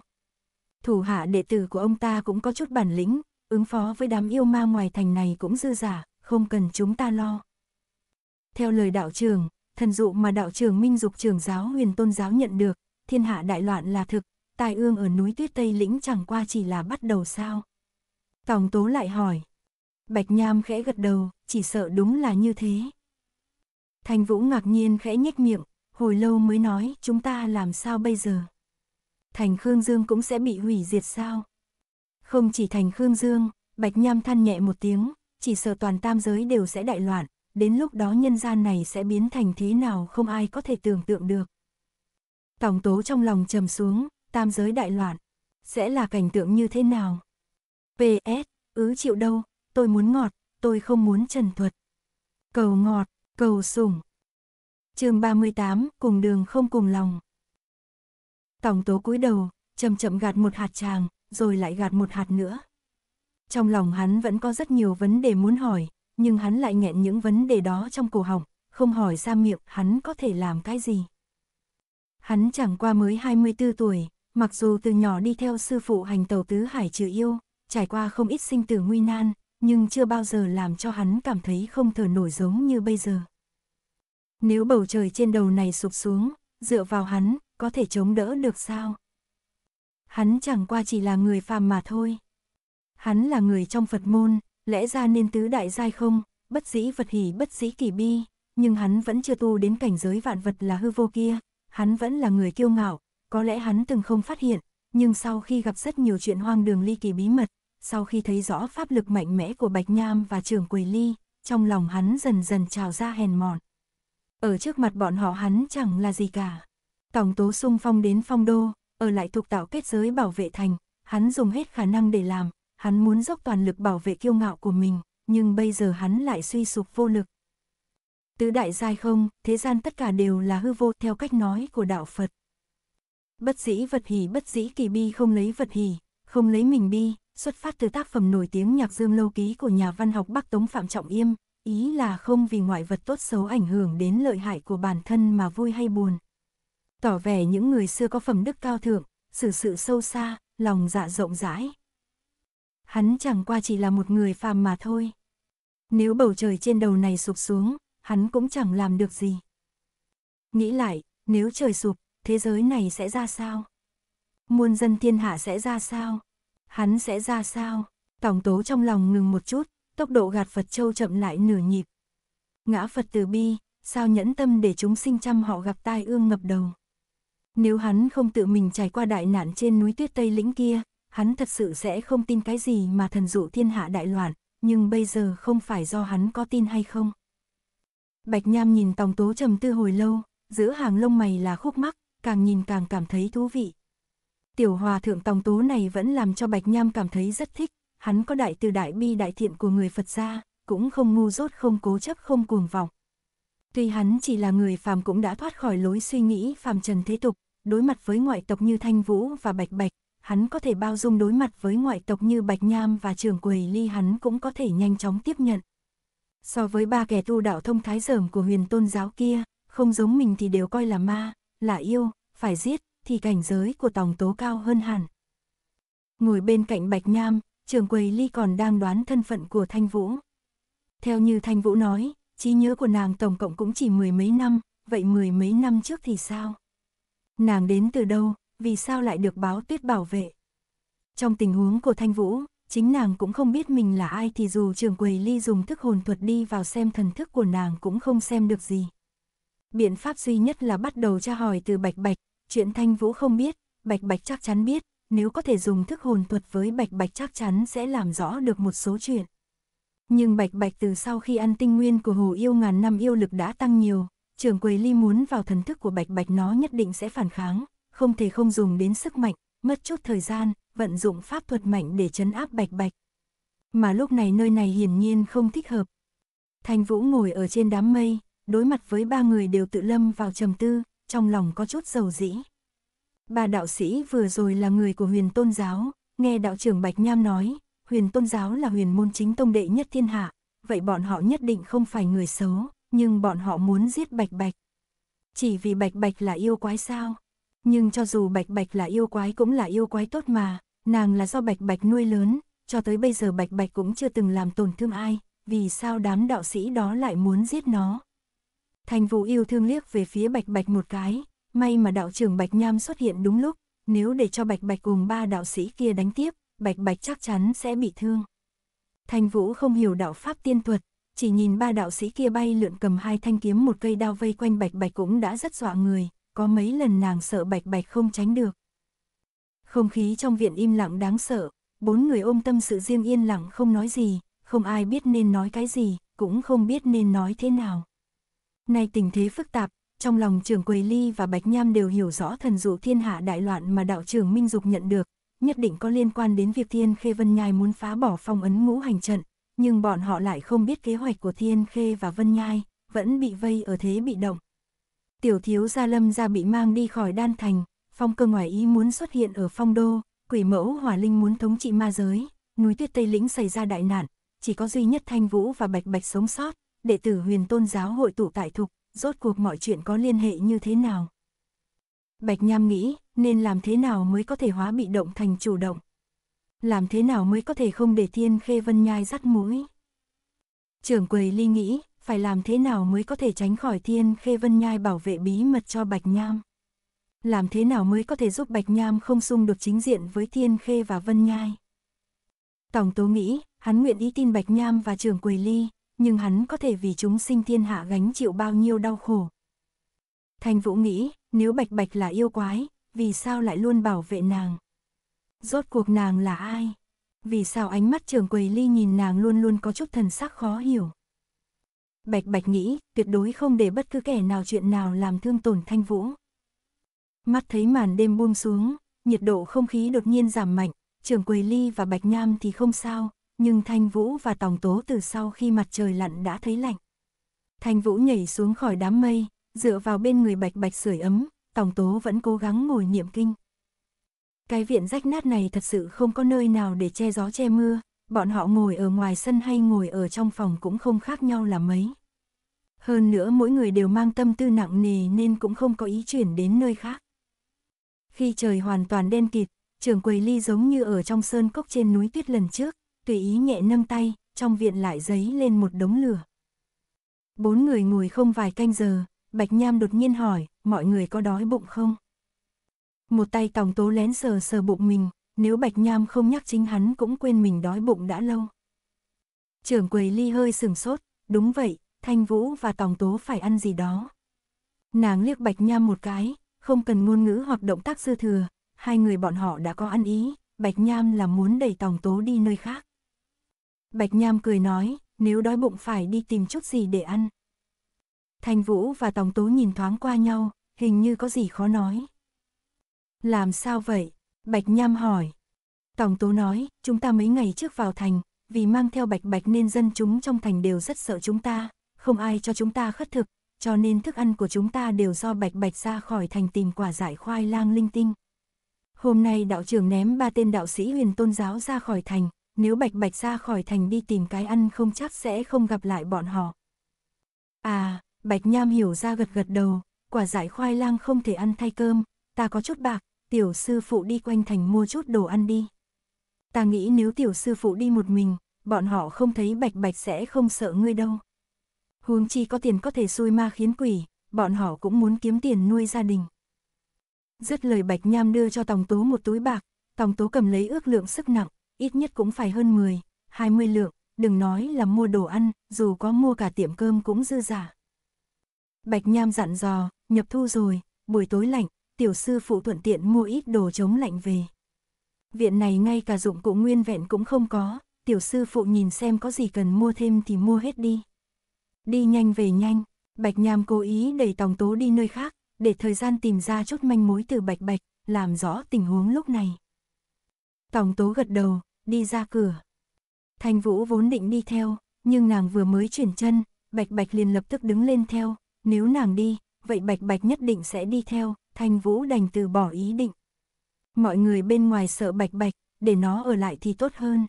Thủ hạ đệ tử của ông ta cũng có chút bản lĩnh, ứng phó với đám yêu ma ngoài thành này cũng dư giả, không cần chúng ta lo. Theo lời đạo trưởng, thần dụ mà đạo trưởng Minh Dục trưởng giáo Huyền Tôn giáo nhận được, thiên hạ đại loạn là thực, tai ương ở núi Tuyết Tây Lĩnh chẳng qua chỉ là bắt đầu sao? Tòng Tố lại hỏi. Bạch Nham khẽ gật đầu, chỉ sợ đúng là như thế. Thanh Vũ ngạc nhiên khẽ nhếch miệng, hồi lâu mới nói chúng ta làm sao bây giờ? Thành Khương Dương cũng sẽ bị hủy diệt sao? Không chỉ Thành Khương Dương, Bạch Nham than nhẹ một tiếng, chỉ sợ toàn tam giới đều sẽ đại loạn, đến lúc đó nhân gian này sẽ biến thành thế nào không ai có thể tưởng tượng được. Tòng Tố trong lòng trầm xuống, tam giới đại loạn, sẽ là cảnh tượng như thế nào? PS, chịu đâu, tôi muốn ngọt, tôi không muốn trần thuật. Cầu ngọt, cầu sủng. Chương 38, cùng đường không cùng lòng. Tòng Tố cúi đầu, chậm chậm gạt một hạt tràng, rồi lại gạt một hạt nữa. Trong lòng hắn vẫn có rất nhiều vấn đề muốn hỏi, nhưng hắn lại nghẹn những vấn đề đó trong cổ họng, không hỏi ra miệng hắn có thể làm cái gì. Hắn chẳng qua mới 24 tuổi, mặc dù từ nhỏ đi theo sư phụ hành tàu tứ hải trừ yêu, trải qua không ít sinh tử nguy nan, nhưng chưa bao giờ làm cho hắn cảm thấy không thở nổi giống như bây giờ. Nếu bầu trời trên đầu này sụp xuống, dựa vào hắn, có thể chống đỡ được sao? Hắn chẳng qua chỉ là người phàm mà thôi. Hắn là người trong Phật môn, lẽ ra nên tứ đại giai không, bất dĩ vật hỷ bất dĩ kỳ bi, nhưng hắn vẫn chưa tu đến cảnh giới vạn vật là hư vô kia, hắn vẫn là người kiêu ngạo, Có lẽ hắn từng không phát hiện, nhưng sau khi gặp rất nhiều chuyện hoang đường ly kỳ bí mật, sau khi thấy rõ pháp lực mạnh mẽ của Bạch Nham và Trường Quỷ Ly, trong lòng hắn dần dần trào ra hèn mọn. Ở trước mặt bọn họ hắn chẳng là gì cả. Tòng Tố xung phong đến Phong Đô, ở lại Thục tạo kết giới bảo vệ thành, hắn dùng hết khả năng để làm, hắn muốn dốc toàn lực bảo vệ kiêu ngạo của mình, nhưng bây giờ hắn lại suy sụp vô lực. Tứ đại giai không, thế gian tất cả đều là hư vô theo cách nói của đạo Phật. Bất dĩ vật hỷ bất dĩ kỳ bi, không lấy vật hỷ, không lấy mình bi, xuất phát từ tác phẩm nổi tiếng Nhạc Dương Lâu Ký của nhà văn học Bắc Tống Phạm Trọng Yêm, ý là không vì ngoại vật tốt xấu ảnh hưởng đến lợi hại của bản thân mà vui hay buồn. Tỏ vẻ những người xưa có phẩm đức cao thượng, xử sự sâu xa, lòng dạ rộng rãi. Hắn chẳng qua chỉ là một người phàm mà thôi. Nếu bầu trời trên đầu này sụp xuống, hắn cũng chẳng làm được gì. Nghĩ lại, nếu trời sụp, thế giới này sẽ ra sao? Muôn dân thiên hạ sẽ ra sao? Hắn sẽ ra sao? Tòng Tố trong lòng ngừng một chút, tốc độ gạt Phật Châu chậm lại nửa nhịp. Ngã Phật từ bi, sao nhẫn tâm để chúng sinh chăm họ gặp tai ương ngập đầu. Nếu hắn không tự mình trải qua đại nạn trên núi Tuyết Tây Lĩnh kia, hắn thật sự sẽ không tin cái gì mà thần dụ thiên hạ đại loạn, nhưng bây giờ không phải do hắn có tin hay không. Bạch Nham nhìn Tòng Tố trầm tư hồi lâu, giữa hàng lông mày là khúc mắc, càng nhìn càng cảm thấy thú vị. Tiểu hòa thượng Tòng Tố này vẫn làm cho Bạch Nham cảm thấy rất thích, hắn có đại từ đại bi đại thiện của người Phật gia, cũng không ngu dốt không cố chấp không cuồng vọng. Tuy hắn chỉ là người phàm cũng đã thoát khỏi lối suy nghĩ phàm trần thế tục, đối mặt với ngoại tộc như Thanh Vũ và Bạch Bạch, hắn có thể bao dung, đối mặt với ngoại tộc như Bạch Nham và Trường Quỷ Ly hắn cũng có thể nhanh chóng tiếp nhận. So với ba kẻ tu đạo thông thái dởm của Huyền Tôn giáo kia, không giống mình thì đều coi là ma, là yêu, phải giết, thì cảnh giới của Tòng Tố cao hơn hẳn. Ngồi bên cạnh Bạch Nham, Trường Quỷ Ly còn đang đoán thân phận của Thanh Vũ. Theo như Thanh Vũ nói, trí nhớ của nàng tổng cộng cũng chỉ mười mấy năm, vậy mười mấy năm trước thì sao? Nàng đến từ đâu, vì sao lại được báo tuyết bảo vệ? Trong tình huống của Thanh Vũ, chính nàng cũng không biết mình là ai thì dù Trường Quỷ Ly dùng thức hồn thuật đi vào xem thần thức của nàng cũng không xem được gì. Biện pháp duy nhất là bắt đầu tra hỏi từ Bạch Bạch, chuyện Thanh Vũ không biết, Bạch Bạch chắc chắn biết, nếu có thể dùng thức hồn thuật với Bạch Bạch chắc chắn sẽ làm rõ được một số chuyện. Nhưng Bạch Bạch từ sau khi ăn tinh nguyên của hồ yêu ngàn năm yêu lực đã tăng nhiều, Trường Quỷ Ly muốn vào thần thức của Bạch Bạch nó nhất định sẽ phản kháng, không thể không dùng đến sức mạnh, mất chút thời gian, vận dụng pháp thuật mạnh để trấn áp Bạch Bạch. Mà lúc này nơi này hiển nhiên không thích hợp. Thanh Vũ ngồi ở trên đám mây, đối mặt với ba người đều tự lâm vào trầm tư, trong lòng có chút dầu dĩ. Ba đạo sĩ vừa rồi là người của Huyền Tôn giáo, nghe đạo trưởng Bạch Nham nói, Huyền Tôn giáo là huyền môn chính tông đệ nhất thiên hạ, vậy bọn họ nhất định không phải người xấu, nhưng bọn họ muốn giết Bạch Bạch. Chỉ vì Bạch Bạch là yêu quái sao? Nhưng cho dù Bạch Bạch là yêu quái cũng là yêu quái tốt mà, nàng là do Bạch Bạch nuôi lớn, cho tới bây giờ Bạch Bạch cũng chưa từng làm tổn thương ai, vì sao đám đạo sĩ đó lại muốn giết nó? Thanh Vũ yêu thương liếc về phía Bạch Bạch một cái, may mà đạo trưởng Bạch Nham xuất hiện đúng lúc, nếu để cho Bạch Bạch cùng ba đạo sĩ kia đánh tiếp, Bạch Bạch chắc chắn sẽ bị thương. Thanh Vũ không hiểu đạo pháp tiên thuật, chỉ nhìn ba đạo sĩ kia bay lượn cầm hai thanh kiếm một cây đao vây quanh Bạch Bạch cũng đã rất dọa người, có mấy lần nàng sợ Bạch Bạch không tránh được. Không khí trong viện im lặng đáng sợ, bốn người ôm tâm sự riêng yên lặng không nói gì, không ai biết nên nói cái gì, cũng không biết nên nói thế nào. Nay tình thế phức tạp, trong lòng Trường Quỷ Ly và Bạch Nham đều hiểu rõ thần dụ thiên hạ đại loạn mà đạo trưởng Minh Dục nhận được, nhất định có liên quan đến việc Thiên Khê Vân Nhai muốn phá bỏ phong ấn ngũ hành trận, nhưng bọn họ lại không biết kế hoạch của Thiên Khê và Vân Nhai, vẫn bị vây ở thế bị động. Tiểu thiếu gia Lâm gia bị mang đi khỏi Đan Thành, Phong Cơ ngoài ý muốn xuất hiện ở Phong Đô, Quỷ Mẫu Hỏa Linh muốn thống trị ma giới, núi Tuyết Tây Lĩnh xảy ra đại nạn, chỉ có duy nhất Thanh Vũ và Bạch Bạch sống sót, đệ tử Huyền Tôn giáo hội tụ tại Thục, rốt cuộc mọi chuyện có liên hệ như thế nào? Bạch Nham nghĩ, nên làm thế nào mới có thể hóa bị động thành chủ động? Làm thế nào mới có thể không để Thiên Khê Vân Nhai dắt mũi? Trường Quỷ Ly nghĩ, phải làm thế nào mới có thể tránh khỏi Thiên Khê Vân Nhai bảo vệ bí mật cho Bạch Nham? Làm thế nào mới có thể giúp Bạch Nham không xung đột chính diện với Thiên Khê và Vân Nhai? Tòng Tố nghĩ, hắn nguyện ý tin Bạch Nham và Trường Quỷ Ly, nhưng hắn có thể vì chúng sinh thiên hạ gánh chịu bao nhiêu đau khổ. Thanh Vũ nghĩ, nếu Bạch Bạch là yêu quái, vì sao lại luôn bảo vệ nàng? Rốt cuộc nàng là ai? Vì sao ánh mắt Trường Quỷ Ly nhìn nàng luôn luôn có chút thần sắc khó hiểu? Bạch Bạch nghĩ, tuyệt đối không để bất cứ kẻ nào chuyện nào làm thương tổn Thanh Vũ. Mắt thấy màn đêm buông xuống, nhiệt độ không khí đột nhiên giảm mạnh, Trường Quỷ Ly và Bạch Nham thì không sao, nhưng Thanh Vũ và Tòng Tố từ sau khi mặt trời lặn đã thấy lạnh. Thanh Vũ nhảy xuống khỏi đám mây, dựa vào bên người Bạch Bạch sưởi ấm, Tòng Tố vẫn cố gắng ngồi niệm kinh. Cái viện rách nát này thật sự không có nơi nào để che gió che mưa, bọn họ ngồi ở ngoài sân hay ngồi ở trong phòng cũng không khác nhau là mấy. Hơn nữa mỗi người đều mang tâm tư nặng nề nên cũng không có ý chuyển đến nơi khác. Khi trời hoàn toàn đen kịt, Trường Quỷ Ly giống như ở trong sơn cốc trên núi tuyết lần trước, tùy ý nhẹ nâng tay, trong viện lại dấy lên một đống lửa. Bốn người ngồi không vài canh giờ, Bạch Nham đột nhiên hỏi, mọi người có đói bụng không? Một tay Tòng Tố lén sờ sờ bụng mình, nếu Bạch Nham không nhắc chính hắn cũng quên mình đói bụng đã lâu. Trường Quỷ Ly hơi sửng sốt, đúng vậy, Thanh Vũ và Tòng Tố phải ăn gì đó. Nàng liếc Bạch Nham một cái, không cần ngôn ngữ hoặc động tác dư thừa, hai người bọn họ đã có ăn ý, Bạch Nham là muốn đẩy Tòng Tố đi nơi khác. Bạch Nham cười nói, nếu đói bụng phải đi tìm chút gì để ăn. Thanh Vũ và Tòng Tố nhìn thoáng qua nhau, hình như có gì khó nói. Làm sao vậy? Bạch Nham hỏi. Tòng Tố nói, chúng ta mấy ngày trước vào thành, vì mang theo Bạch Bạch nên dân chúng trong thành đều rất sợ chúng ta, không ai cho chúng ta khất thực, cho nên thức ăn của chúng ta đều do Bạch Bạch ra khỏi thành tìm quả dại khoai lang linh tinh. Hôm nay đạo trưởng ném 3 tên đạo sĩ Huyền Tôn giáo ra khỏi thành, nếu Bạch Bạch ra khỏi thành đi tìm cái ăn không chắc sẽ không gặp lại bọn họ. À, Bạch Nham hiểu ra gật gật đầu, quả dại khoai lang không thể ăn thay cơm, ta có chút bạc. Tiểu sư phụ đi quanh thành mua chút đồ ăn đi. Ta nghĩ nếu tiểu sư phụ đi một mình, bọn họ không thấy Bạch Bạch sẽ không sợ ngươi đâu. Huống chi có tiền có thể xui ma khiến quỷ, bọn họ cũng muốn kiếm tiền nuôi gia đình. Dứt lời Bạch Nham đưa cho Tòng Tố một túi bạc, Tòng Tố cầm lấy ước lượng sức nặng, ít nhất cũng phải hơn 10, 20 lượng, đừng nói là mua đồ ăn, dù có mua cả tiệm cơm cũng dư giả. Bạch Nham dặn dò, nhập thu rồi, buổi tối lạnh. Tiểu sư phụ thuận tiện mua ít đồ chống lạnh về. Viện này ngay cả dụng cụ nguyên vẹn cũng không có, tiểu sư phụ nhìn xem có gì cần mua thêm thì mua hết đi. Đi nhanh về nhanh, Bạch Nham cố ý đẩy Tòng Tố đi nơi khác, để thời gian tìm ra chút manh mối từ Bạch Bạch, làm rõ tình huống lúc này. Tòng Tố gật đầu, đi ra cửa. Thanh Vũ vốn định đi theo, nhưng nàng vừa mới chuyển chân, Bạch Bạch liền lập tức đứng lên theo, nếu nàng đi, vậy Bạch Bạch nhất định sẽ đi theo. Thanh Vũ đành từ bỏ ý định. Mọi người bên ngoài sợ Bạch Bạch, để nó ở lại thì tốt hơn.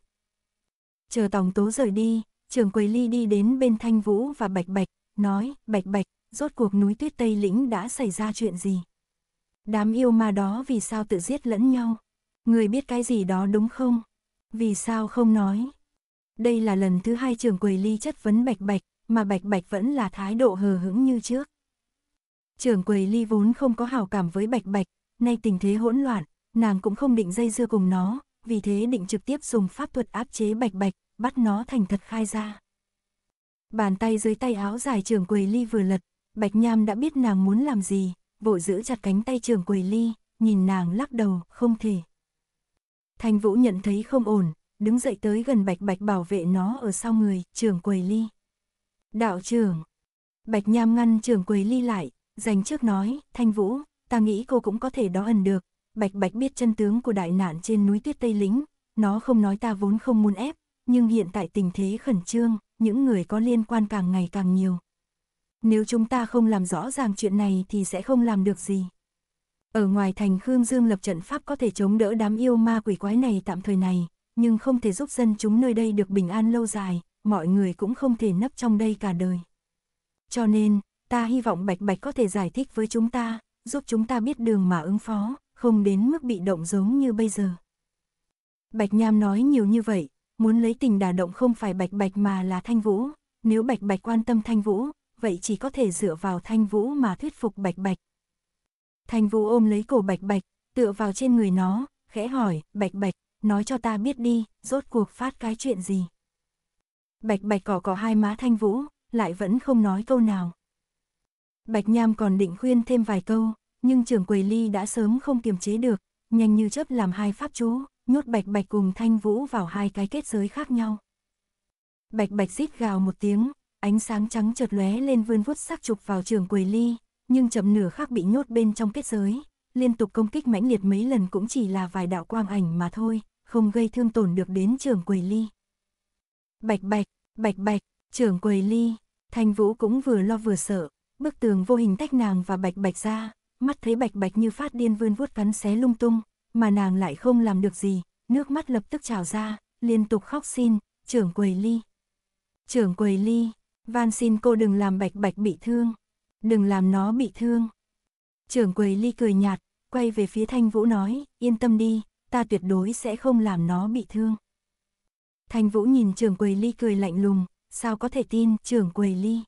Chờ Tòng Tố rời đi, Trường Quỷ Ly đi đến bên Thanh Vũ và Bạch Bạch, nói, Bạch Bạch, rốt cuộc núi Tuyết Tây Lĩnh đã xảy ra chuyện gì? Đám yêu ma đó vì sao tự giết lẫn nhau? Người biết cái gì đó đúng không? Vì sao không nói? Đây là lần thứ hai Trường Quỷ Ly chất vấn Bạch Bạch, mà Bạch Bạch vẫn là thái độ hờ hững như trước. Trường Quỷ Ly vốn không có hảo cảm với Bạch Bạch, nay tình thế hỗn loạn, nàng cũng không định dây dưa cùng nó, vì thế định trực tiếp dùng pháp thuật áp chế Bạch Bạch, bắt nó thành thật khai ra. Bàn tay dưới tay áo dài Trường Quỷ Ly vừa lật, Bạch Nham đã biết nàng muốn làm gì, vội giữ chặt cánh tay Trường Quỷ Ly, nhìn nàng lắc đầu, không thể. Thanh Vũ nhận thấy không ổn, đứng dậy tới gần Bạch Bạch bảo vệ nó ở sau người, Trường Quỷ Ly. Đạo trưởng, Bạch Nham ngăn Trường Quỷ Ly lại. Dành trước nói, Thanh Vũ, ta nghĩ cô cũng có thể đó ẩn được, Bạch Bạch biết chân tướng của đại nạn trên núi Tuyết Tây Lĩnh, nó không nói ta vốn không muốn ép, nhưng hiện tại tình thế khẩn trương, những người có liên quan càng ngày càng nhiều. Nếu chúng ta không làm rõ ràng chuyện này thì sẽ không làm được gì. Ở ngoài thành Khương Dương lập trận pháp có thể chống đỡ đám yêu ma quỷ quái này tạm thời này, nhưng không thể giúp dân chúng nơi đây được bình an lâu dài, mọi người cũng không thể nấp trong đây cả đời. Cho nên... ta hy vọng Bạch Bạch có thể giải thích với chúng ta, giúp chúng ta biết đường mà ứng phó, không đến mức bị động giống như bây giờ. Bạch Nham nói nhiều như vậy, muốn lấy tình đả động không phải Bạch Bạch mà là Thanh Vũ. Nếu Bạch Bạch quan tâm Thanh Vũ, vậy chỉ có thể dựa vào Thanh Vũ mà thuyết phục Bạch Bạch. Thanh Vũ ôm lấy cổ Bạch Bạch, tựa vào trên người nó, khẽ hỏi, Bạch Bạch, nói cho ta biết đi, rốt cuộc phát cái chuyện gì. Bạch Bạch cỏ hai má Thanh Vũ, lại vẫn không nói câu nào. Bạch Nham còn định khuyên thêm vài câu, nhưng Trường Quỷ Ly đã sớm không kiềm chế được, nhanh như chớp làm hai pháp chú, nhốt Bạch Bạch cùng Thanh Vũ vào hai cái kết giới khác nhau. Bạch Bạch rít gào một tiếng, ánh sáng trắng chợt lóe lên vươn vuốt sắc chụp vào Trường Quỷ Ly, nhưng chậm nửa khắc bị nhốt bên trong kết giới, liên tục công kích mãnh liệt mấy lần cũng chỉ là vài đạo quang ảnh mà thôi, không gây thương tổn được đến Trường Quỷ Ly. Bạch Bạch, Bạch Bạch, Trường Quỷ Ly, Thanh Vũ cũng vừa lo vừa sợ, bức tường vô hình tách nàng và Bạch Bạch ra, mắt thấy Bạch Bạch như phát điên vươn vuốt cắn xé lung tung, mà nàng lại không làm được gì, nước mắt lập tức trào ra, liên tục khóc xin, Trường Quỷ Ly. Trưởng Quỷ Ly, van xin cô đừng làm Bạch Bạch bị thương, đừng làm nó bị thương. Trưởng Quỷ Ly cười nhạt, quay về phía Thanh Vũ nói, yên tâm đi, ta tuyệt đối sẽ không làm nó bị thương. Thanh Vũ nhìn Trưởng Quỷ Ly cười lạnh lùng, sao có thể tin, Trưởng Quỷ Ly.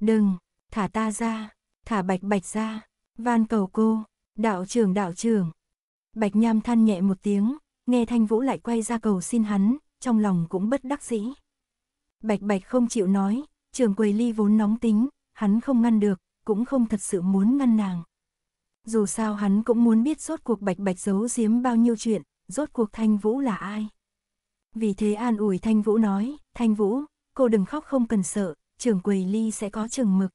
Đừng, thả ta ra, thả Bạch Bạch ra, van cầu cô, đạo trưởng đạo trưởng. Bạch Nham than nhẹ một tiếng, nghe Thanh Vũ lại quay ra cầu xin hắn, trong lòng cũng bất đắc dĩ. Bạch Bạch không chịu nói, Trường Quỷ Ly vốn nóng tính, hắn không ngăn được, cũng không thật sự muốn ngăn nàng. Dù sao hắn cũng muốn biết rốt cuộc Bạch Bạch giấu giếm bao nhiêu chuyện, rốt cuộc Thanh Vũ là ai. Vì thế an ủi Thanh Vũ nói, Thanh Vũ, cô đừng khóc không cần sợ, Trường Quỷ Ly sẽ có chừng mực.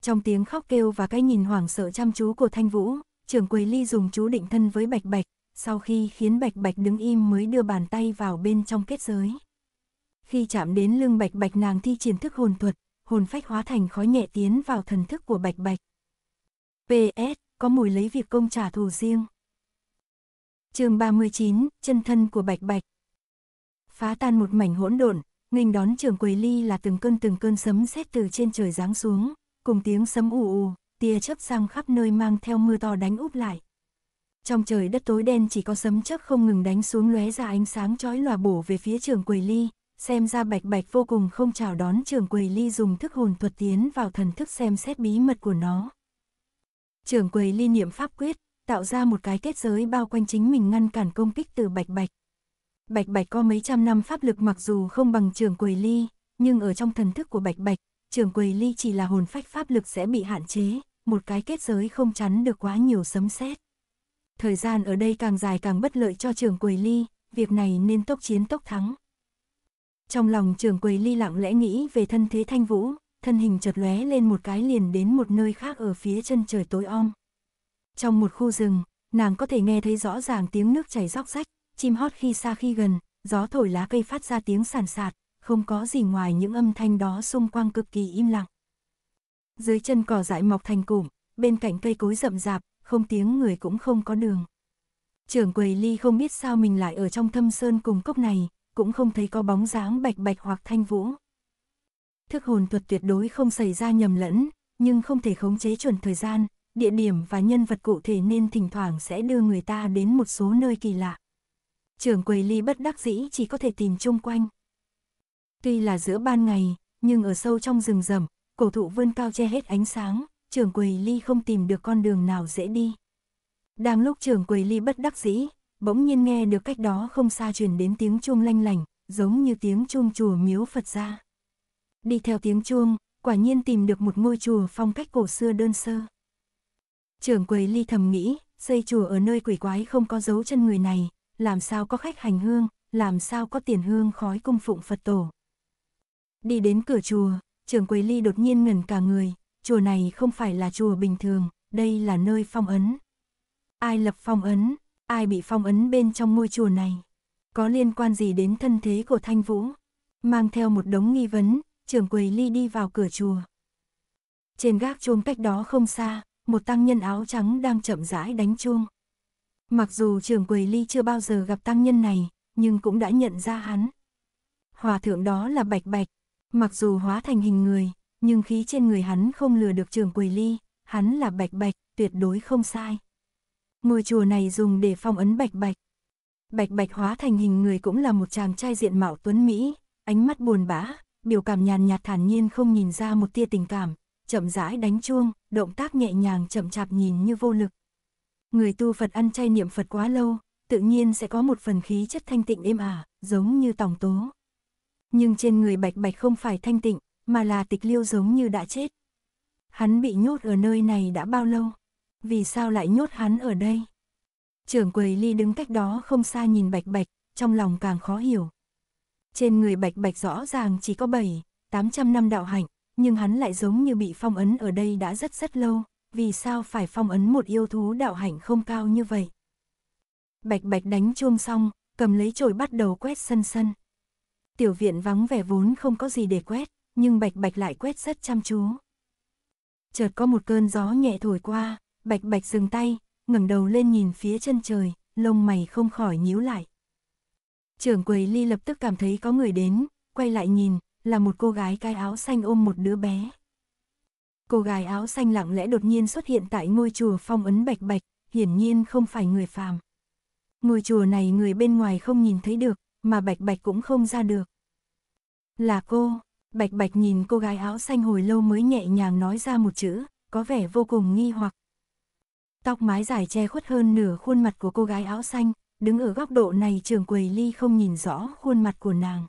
Trong tiếng khóc kêu và cái nhìn hoảng sợ chăm chú của Thanh Vũ, Trường Quỷ Ly dùng chú định thân với Bạch Bạch, sau khi khiến Bạch Bạch đứng im mới đưa bàn tay vào bên trong kết giới. Khi chạm đến lưng Bạch Bạch, nàng thi triển thức hồn thuật, hồn phách hóa thành khói nhẹ tiến vào thần thức của Bạch Bạch. PS, có mùi lấy việc công trả thù riêng. Chương 39, chân thân của Bạch Bạch. Phá tan một mảnh hỗn độn, nghênh đón Trường Quỷ Ly là từng cơn sấm sét từ trên trời giáng xuống, cùng tiếng sấm ù ù, tia chớp giăng khắp nơi mang theo mưa to đánh úp lại. Trong trời đất tối đen chỉ có sấm chớp không ngừng đánh xuống lóe ra ánh sáng chói lòa bổ về phía Trường Quỷ Ly. Xem ra Bạch Bạch vô cùng không chào đón Trường Quỷ Ly dùng thức hồn thuật tiến vào thần thức xem xét bí mật của nó. Trường Quỷ Ly niệm pháp quyết, tạo ra một cái kết giới bao quanh chính mình ngăn cản công kích từ Bạch Bạch. Bạch Bạch có mấy trăm năm pháp lực mặc dù không bằng Trường Quỷ Ly, nhưng ở trong thần thức của Bạch Bạch, Trường Quỷ Ly chỉ là hồn phách pháp lực sẽ bị hạn chế, một cái kết giới không chắn được quá nhiều sấm sét. Thời gian ở đây càng dài càng bất lợi cho Trường Quỷ Ly, việc này nên tốc chiến tốc thắng. Trong lòng Trường Quỷ Ly lặng lẽ nghĩ về thân thế Thanh Vũ, thân hình chợt lóe lên một cái liền đến một nơi khác ở phía chân trời tối om. Trong một khu rừng, nàng có thể nghe thấy rõ ràng tiếng nước chảy róc rách, chim hót khi xa khi gần, gió thổi lá cây phát ra tiếng sàn sạt, không có gì ngoài những âm thanh đó, xung quanh cực kỳ im lặng. Dưới chân cỏ dại mọc thành cụm, bên cạnh cây cối rậm rạp, không tiếng người cũng không có đường. Trường Quỷ Ly không biết sao mình lại ở trong thâm sơn cùng cốc này, cũng không thấy có bóng dáng Bạch Bạch hoặc Thanh Vũ. Thức hồn thuật tuyệt đối không xảy ra nhầm lẫn, nhưng không thể khống chế chuẩn thời gian, địa điểm và nhân vật cụ thể nên thỉnh thoảng sẽ đưa người ta đến một số nơi kỳ lạ. Trường Quỷ Ly bất đắc dĩ chỉ có thể tìm chung quanh. Tuy là giữa ban ngày, nhưng ở sâu trong rừng rậm, cổ thụ vươn cao che hết ánh sáng, Trường Quỷ Ly không tìm được con đường nào dễ đi. Đang lúc Trường Quỷ Ly bất đắc dĩ, bỗng nhiên nghe được cách đó không xa truyền đến tiếng chuông lanh lảnh, giống như tiếng chuông chùa miếu Phật gia. Đi theo tiếng chuông, quả nhiên tìm được một ngôi chùa phong cách cổ xưa đơn sơ. Trường Quỷ Ly thầm nghĩ, xây chùa ở nơi quỷ quái không có dấu chân người này, làm sao có khách hành hương, làm sao có tiền hương khói cung phụng Phật tổ. Đi đến cửa chùa, Trường Quỷ Ly đột nhiên ngẩn cả người, chùa này không phải là chùa bình thường, đây là nơi phong ấn. Ai lập phong ấn? Ai bị phong ấn bên trong ngôi chùa này? Có liên quan gì đến thân thế của Thanh Vũ? Mang theo một đống nghi vấn, Trường Quỷ Ly đi vào cửa chùa. Trên gác chuông cách đó không xa, một tăng nhân áo trắng đang chậm rãi đánh chuông. Mặc dù Trường Quỷ Ly chưa bao giờ gặp tăng nhân này, nhưng cũng đã nhận ra hắn. Hòa thượng đó là Bạch Bạch, mặc dù hóa thành hình người, nhưng khí trên người hắn không lừa được Trường Quỷ Ly, hắn là Bạch Bạch, tuyệt đối không sai. Ngôi chùa này dùng để phong ấn Bạch Bạch. Bạch Bạch hóa thành hình người cũng là một chàng trai diện mạo tuấn mỹ, ánh mắt buồn bã, biểu cảm nhàn nhạt thản nhiên không nhìn ra một tia tình cảm, chậm rãi đánh chuông, động tác nhẹ nhàng chậm chạp nhìn như vô lực. Người tu Phật ăn chay niệm Phật quá lâu, tự nhiên sẽ có một phần khí chất thanh tịnh êm ả, giống như Tòng Tố. Nhưng trên người Bạch Bạch không phải thanh tịnh, mà là tịch liêu giống như đã chết. Hắn bị nhốt ở nơi này đã bao lâu? Vì sao lại nhốt hắn ở đây? Trưởng quầy Ly đứng cách đó không xa nhìn Bạch Bạch, trong lòng càng khó hiểu. Trên người Bạch Bạch rõ ràng chỉ có 700-800 năm đạo hạnh, nhưng hắn lại giống như bị phong ấn ở đây đã rất lâu, vì sao phải phong ấn một yêu thú đạo hạnh không cao như vậy? Bạch Bạch đánh chuông xong, cầm lấy chổi bắt đầu quét sân. Tiểu viện vắng vẻ vốn không có gì để quét, nhưng Bạch Bạch lại quét rất chăm chú. Chợt có một cơn gió nhẹ thổi qua, Bạch Bạch dừng tay, ngẩng đầu lên nhìn phía chân trời, lông mày không khỏi nhíu lại. Trưởng quầy Ly lập tức cảm thấy có người đến, quay lại nhìn, là một cô gái cái áo xanh ôm một đứa bé. Cô gái áo xanh lặng lẽ đột nhiên xuất hiện tại ngôi chùa phong ấn Bạch Bạch, hiển nhiên không phải người phàm. Ngôi chùa này người bên ngoài không nhìn thấy được, mà Bạch Bạch cũng không ra được. Là cô, Bạch Bạch nhìn cô gái áo xanh hồi lâu mới nhẹ nhàng nói ra một chữ, có vẻ vô cùng nghi hoặc. Tóc mái dài che khuất hơn nửa khuôn mặt của cô gái áo xanh, đứng ở góc độ này trưởng quầy Ly không nhìn rõ khuôn mặt của nàng.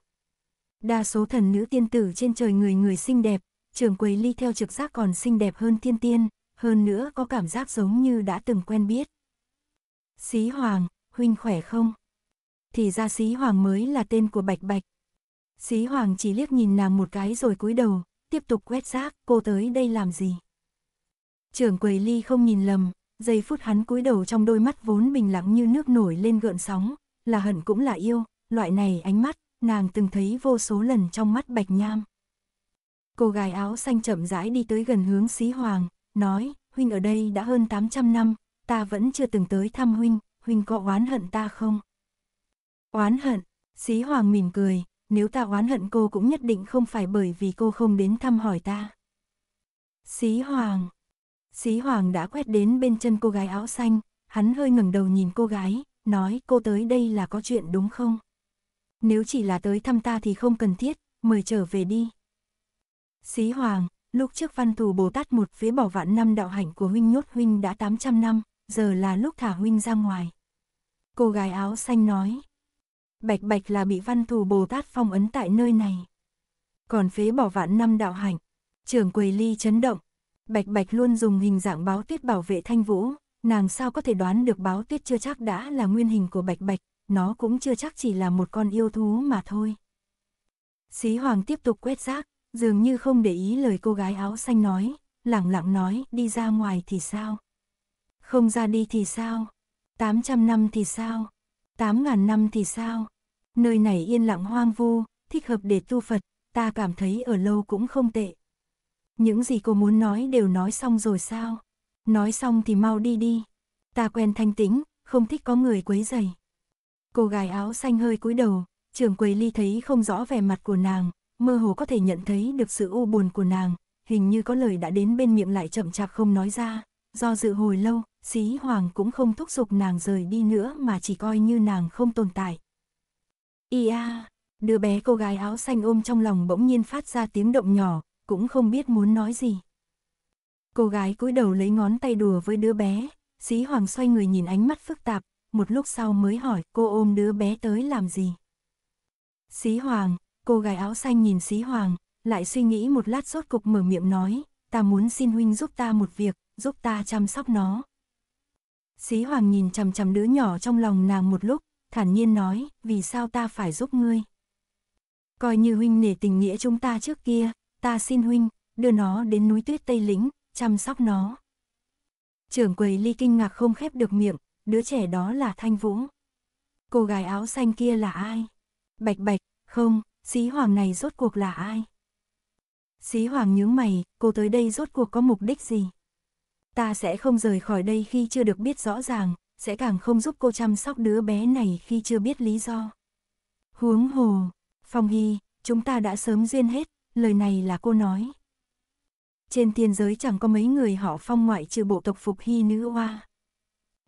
Đa số thần nữ tiên tử trên trời người người xinh đẹp, trưởng quầy Ly theo trực giác còn xinh đẹp hơn thiên tiên, hơn nữa có cảm giác giống như đã từng quen biết. Sí Hoàng, huynh khỏe không? Thì ra Sí Hoàng mới là tên của Bạch Bạch. Sí Hoàng chỉ liếc nhìn nàng một cái rồi cúi đầu, tiếp tục quét rác, cô tới đây làm gì? Trưởng quầy Ly không nhìn lầm, giây phút hắn cúi đầu trong đôi mắt vốn bình lặng như nước nổi lên gợn sóng, là hận cũng là yêu, loại này ánh mắt, nàng từng thấy vô số lần trong mắt Bạch Nham. Cô gái áo xanh chậm rãi đi tới gần hướng Sí Hoàng, nói, huynh ở đây đã hơn 800 năm, ta vẫn chưa từng tới thăm huynh, huynh có oán hận ta không? Oán hận, Sí Hoàng mỉm cười, nếu ta oán hận cô cũng nhất định không phải bởi vì cô không đến thăm hỏi ta. Sí Hoàng đã quét đến bên chân cô gái áo xanh, hắn hơi ngẩng đầu nhìn cô gái, nói cô tới đây là có chuyện đúng không? Nếu chỉ là tới thăm ta thì không cần thiết, mời trở về đi. Sí Hoàng, lúc trước Văn Thù Bồ Tát một phế bỏ vạn năm đạo hạnh của huynh nhốt huynh đã 800 năm, giờ là lúc thả huynh ra ngoài. Cô gái áo xanh nói, Bạch Bạch là bị Văn Thù Bồ Tát phong ấn tại nơi này. Còn phế bỏ vạn năm đạo hạnh, trưởng quầy Ly chấn động. Bạch Bạch luôn dùng hình dạng báo tuyết bảo vệ Thanh Vũ, nàng sao có thể đoán được báo tuyết chưa chắc đã là nguyên hình của Bạch Bạch, nó cũng chưa chắc chỉ là một con yêu thú mà thôi. Sí Hoàng tiếp tục quét rác, dường như không để ý lời cô gái áo xanh nói, lẳng lặng nói, đi ra ngoài thì sao? Không ra đi thì sao? 800 năm thì sao? 8.000 năm thì sao? Nơi này yên lặng hoang vu, thích hợp để tu Phật, ta cảm thấy ở lâu cũng không tệ. Những gì cô muốn nói đều nói xong rồi sao? Nói xong thì mau đi đi. Ta quen thanh tĩnh, không thích có người quấy rầy. Cô gái áo xanh hơi cúi đầu, trưởng quầy Ly thấy không rõ vẻ mặt của nàng, mơ hồ có thể nhận thấy được sự u buồn của nàng, hình như có lời đã đến bên miệng lại chậm chạp không nói ra. Do dự hồi lâu, Sí Hoàng cũng không thúc giục nàng rời đi nữa mà chỉ coi như nàng không tồn tại. Đứa bé cô gái áo xanh ôm trong lòng bỗng nhiên phát ra tiếng động nhỏ, cũng không biết muốn nói gì. Cô gái cúi đầu lấy ngón tay đùa với đứa bé, Sí Hoàng xoay người nhìn ánh mắt phức tạp, một lúc sau mới hỏi cô ôm đứa bé tới làm gì. Sí Hoàng, cô gái áo xanh nhìn Sí Hoàng, lại suy nghĩ một lát rốt cục mở miệng nói, ta muốn xin huynh giúp ta một việc, giúp ta chăm sóc nó. Sí Hoàng nhìn chằm chằm đứa nhỏ trong lòng nàng một lúc, thản nhiên nói, vì sao ta phải giúp ngươi? Coi như huynh nể tình nghĩa chúng ta trước kia, ta xin huynh, đưa nó đến núi Tuyết Tây Lĩnh, chăm sóc nó. Trưởng quầy Ly kinh ngạc không khép được miệng, đứa trẻ đó là Thanh Vũ. Cô gái áo xanh kia là ai? Bạch Bạch, không, Sí Hoàng này rốt cuộc là ai? Sí Hoàng nhướng mày, cô tới đây rốt cuộc có mục đích gì? Ta sẽ không rời khỏi đây khi chưa được biết rõ ràng, sẽ càng không giúp cô chăm sóc đứa bé này khi chưa biết lý do. Huống hồ, Phong Hy, chúng ta đã sớm duyên hết. Lời này là cô nói. Trên thiên giới chẳng có mấy người họ Phong ngoại trừ bộ tộc Phục Hy Nữ Oa.